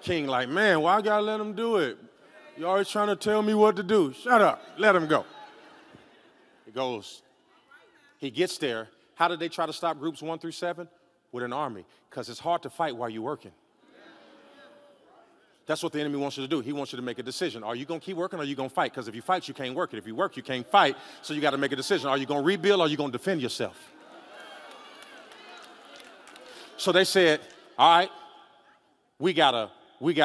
King like, man, why I got to let him do it? You always trying to tell me what to do. Shut up. Let him go. He goes. He gets there. How did they try to stop groups 1 through 7? With an army. Because it's hard to fight while you're working. That's what the enemy wants you to do. He wants you to make a decision. Are you going to keep working or are you going to fight? Because if you fight, you can't work it. If you work, you can't fight. So you got to make a decision. Are you going to rebuild or are you going to defend yourself? So they said, all right, we got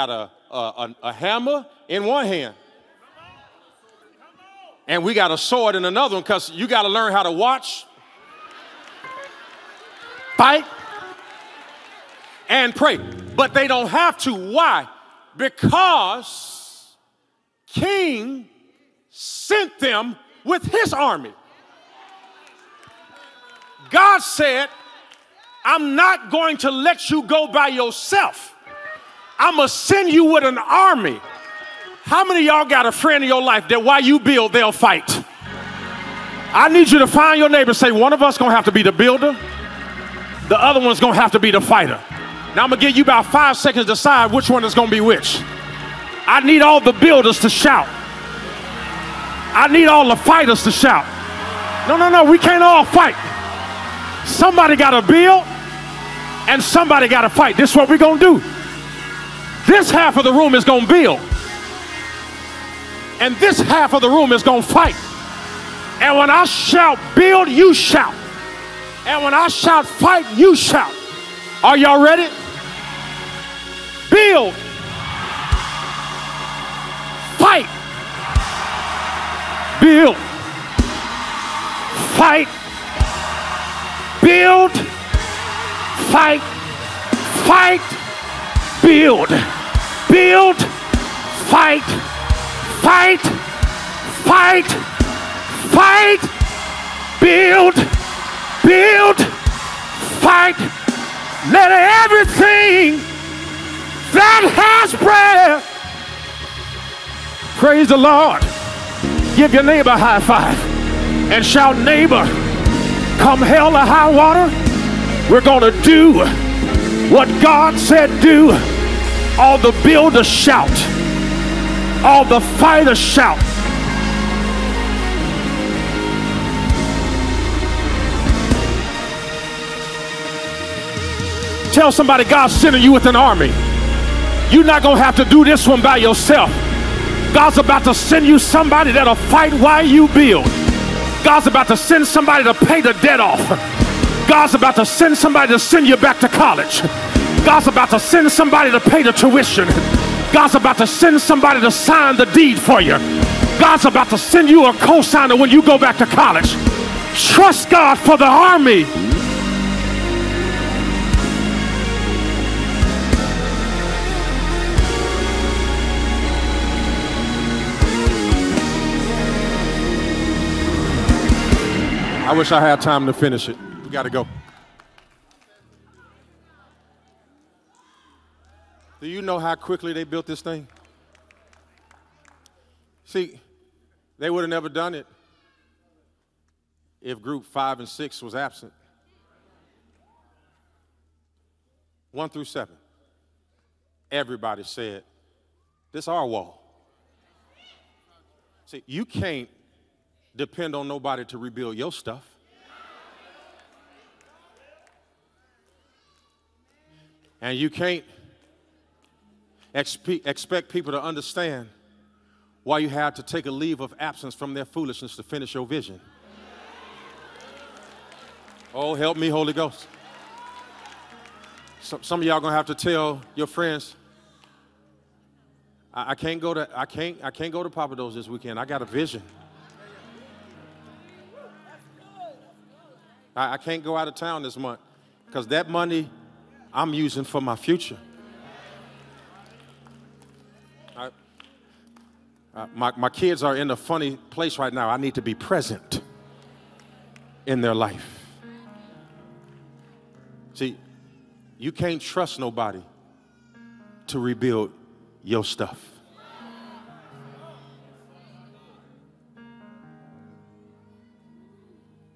a hammer in one hand and we got a sword in another one, because you got to learn how to watch, fight, and pray. But they don't have to. Why? Because King sent them with his army. God said, I'm not going to let you go by yourself. I'm going to send you with an army. How many of y'all got a friend in your life that while you build, they'll fight? I need you to find your neighbor and say, one of us going to have to be the builder. The other one's going to have to be the fighter. Now, I'm going to give you about 5 seconds to decide which one is going to be which. I need all the builders to shout. I need all the fighters to shout. No, we can't all fight. Somebody got to build and somebody got to fight. This is what we're going to do. This half of the room is going to build. And this half of the room is going to fight. And when I shout build, you shout. And when I shout fight, you shout. Are y'all ready? Build. Fight. Build. fight, build, fight, fight, build, build, fight, fight, fight, fight, build, build, fight. Let everything that has breath praise the Lord. Give your neighbor a high five and shout, neighbor, come hell or high water, we're gonna do what God said do. All the builders shout, all the fighters shout. Tell somebody God's sending you with an army. You're not gonna have to do this one by yourself. God's about to send you somebody that'll fight while you build. God's about to send somebody to pay the debt off. God's about to send somebody to send you back to college. God's about to send somebody to pay the tuition. God's about to send somebody to sign the deed for you. God's about to send you a co-signer when you go back to college. Trust God for the army. I wish I had time to finish it. We got to go. Do you know how quickly they built this thing? See, they would have never done it if group 5 and 6 was absent. 1 through 7. Everybody said, this our wall. See, you can't depend on nobody to rebuild your stuff. And you can't expect people to understand why you have to take a leave of absence from their foolishness to finish your vision. Oh, help me, Holy Ghost. Some of y'all gonna have to tell your friends, I can't go to Papa Do's this weekend. I got a vision. I can't go out of town this month because that money I'm using for my future. My kids are in a funny place right now. I need to be present in their life. See, you can't trust nobody to rebuild your stuff.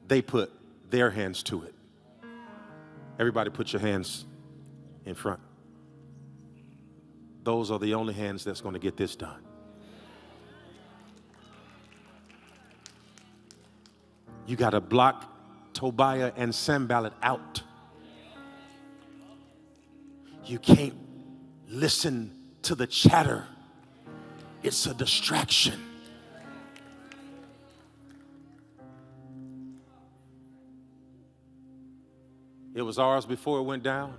They put their hands to it. Everybody put your hands in front. Those are the only hands that's going to get this done. You got to block Tobiah and Sanballat out. You can't listen to the chatter. It's a distraction. It was ours before it went down.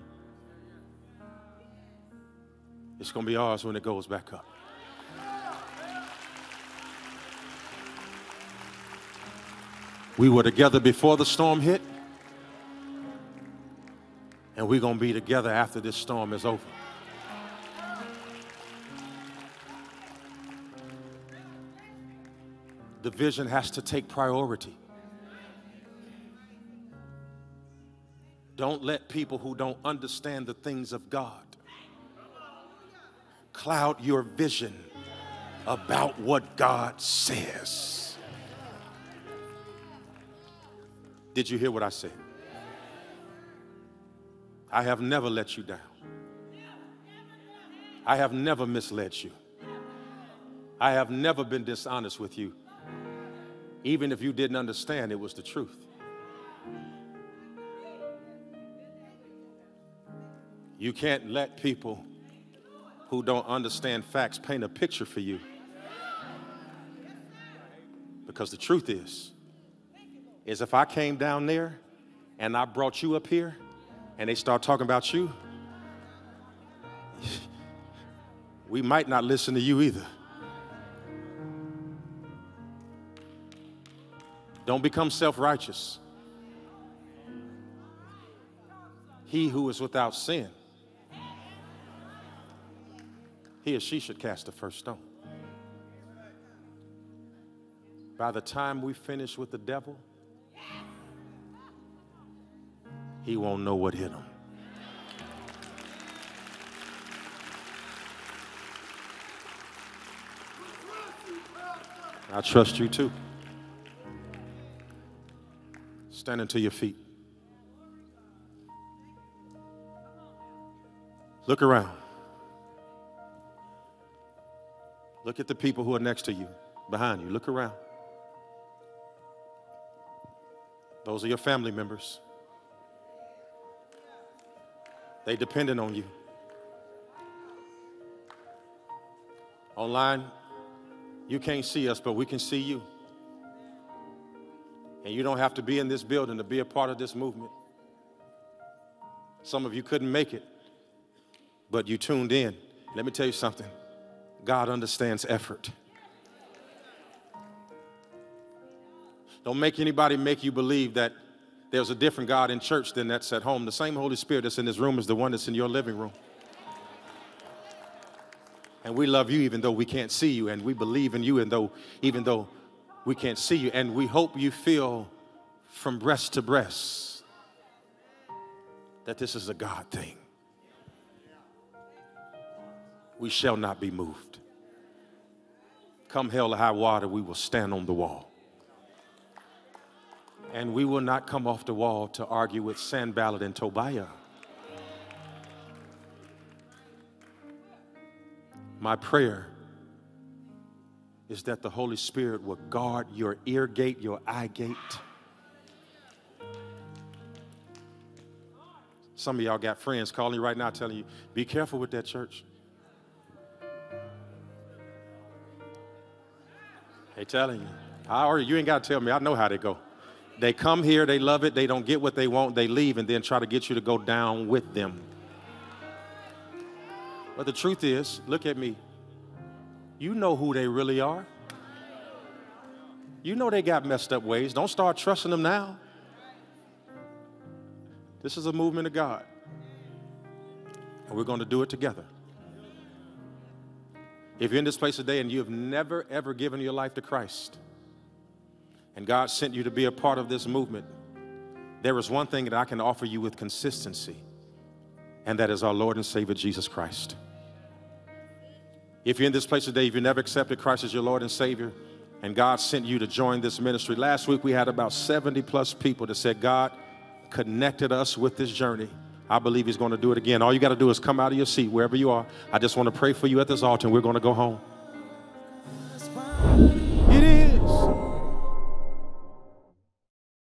It's going to be ours when it goes back up. We were together before the storm hit, and we're going to be together after this storm is over. The vision has to take priority. Don't let people who don't understand the things of God cloud your vision about what God says. Did you hear what I said? I have never let you down. I have never misled you. I have never been dishonest with you. Even if you didn't understand, it was the truth. You can't let people who don't understand facts paint a picture for you. Because the truth is if I came down there and I brought you up here and they start talking about you, we might not listen to you either. Don't become self-righteous. He who is without sin, he or she should cast the first stone. By the time we finish with the devil, he won't know what hit him. I trust you too. Standing to your feet. Look around. Look at the people who are next to you, behind you. Look around. Those are your family members. They dependent on you. Online, you can't see us, but we can see you. And you don't have to be in this building to be a part of this movement. Some of you couldn't make it, but you tuned in. Let me tell you something. God understands effort. Don't make anybody make you believe that there's a different God in church than that's at home. The same Holy Spirit that's in this room is the one that's in your living room. And we love you even though we can't see you, and we believe in you even though we can't see you, and we hope you feel from breast to breast that this is a God thing. We shall not be moved. Come hell or high water, we will stand on the wall. And we will not come off the wall to argue with Sanballat and Tobiah. My prayer is that the Holy Spirit will guard your ear gate, your eye gate. Some of y'all got friends calling you right now telling you, be careful with that church. They telling you, you ain't got to tell me. I know how they go. They come here, they love it, they don't get what they want, they leave, and then try to get you to go down with them. But the truth is, look at me. You know who they really are. You know they got messed up ways. Don't start trusting them now. This is a movement of God, and we're going to do it together. If you're in this place today and you have never, ever given your life to Christ, and God sent you to be a part of this movement, there is one thing that I can offer you with consistency, and that is our Lord and Savior, Jesus Christ. If you're in this place today, if you never accepted Christ as your Lord and Savior, and God sent you to join this ministry, last week we had about 70+ people that said, God connected us with this journey. I believe he's going to do it again. All you got to do is come out of your seat wherever you are. I just want to pray for you at this altar, and we're going to go home.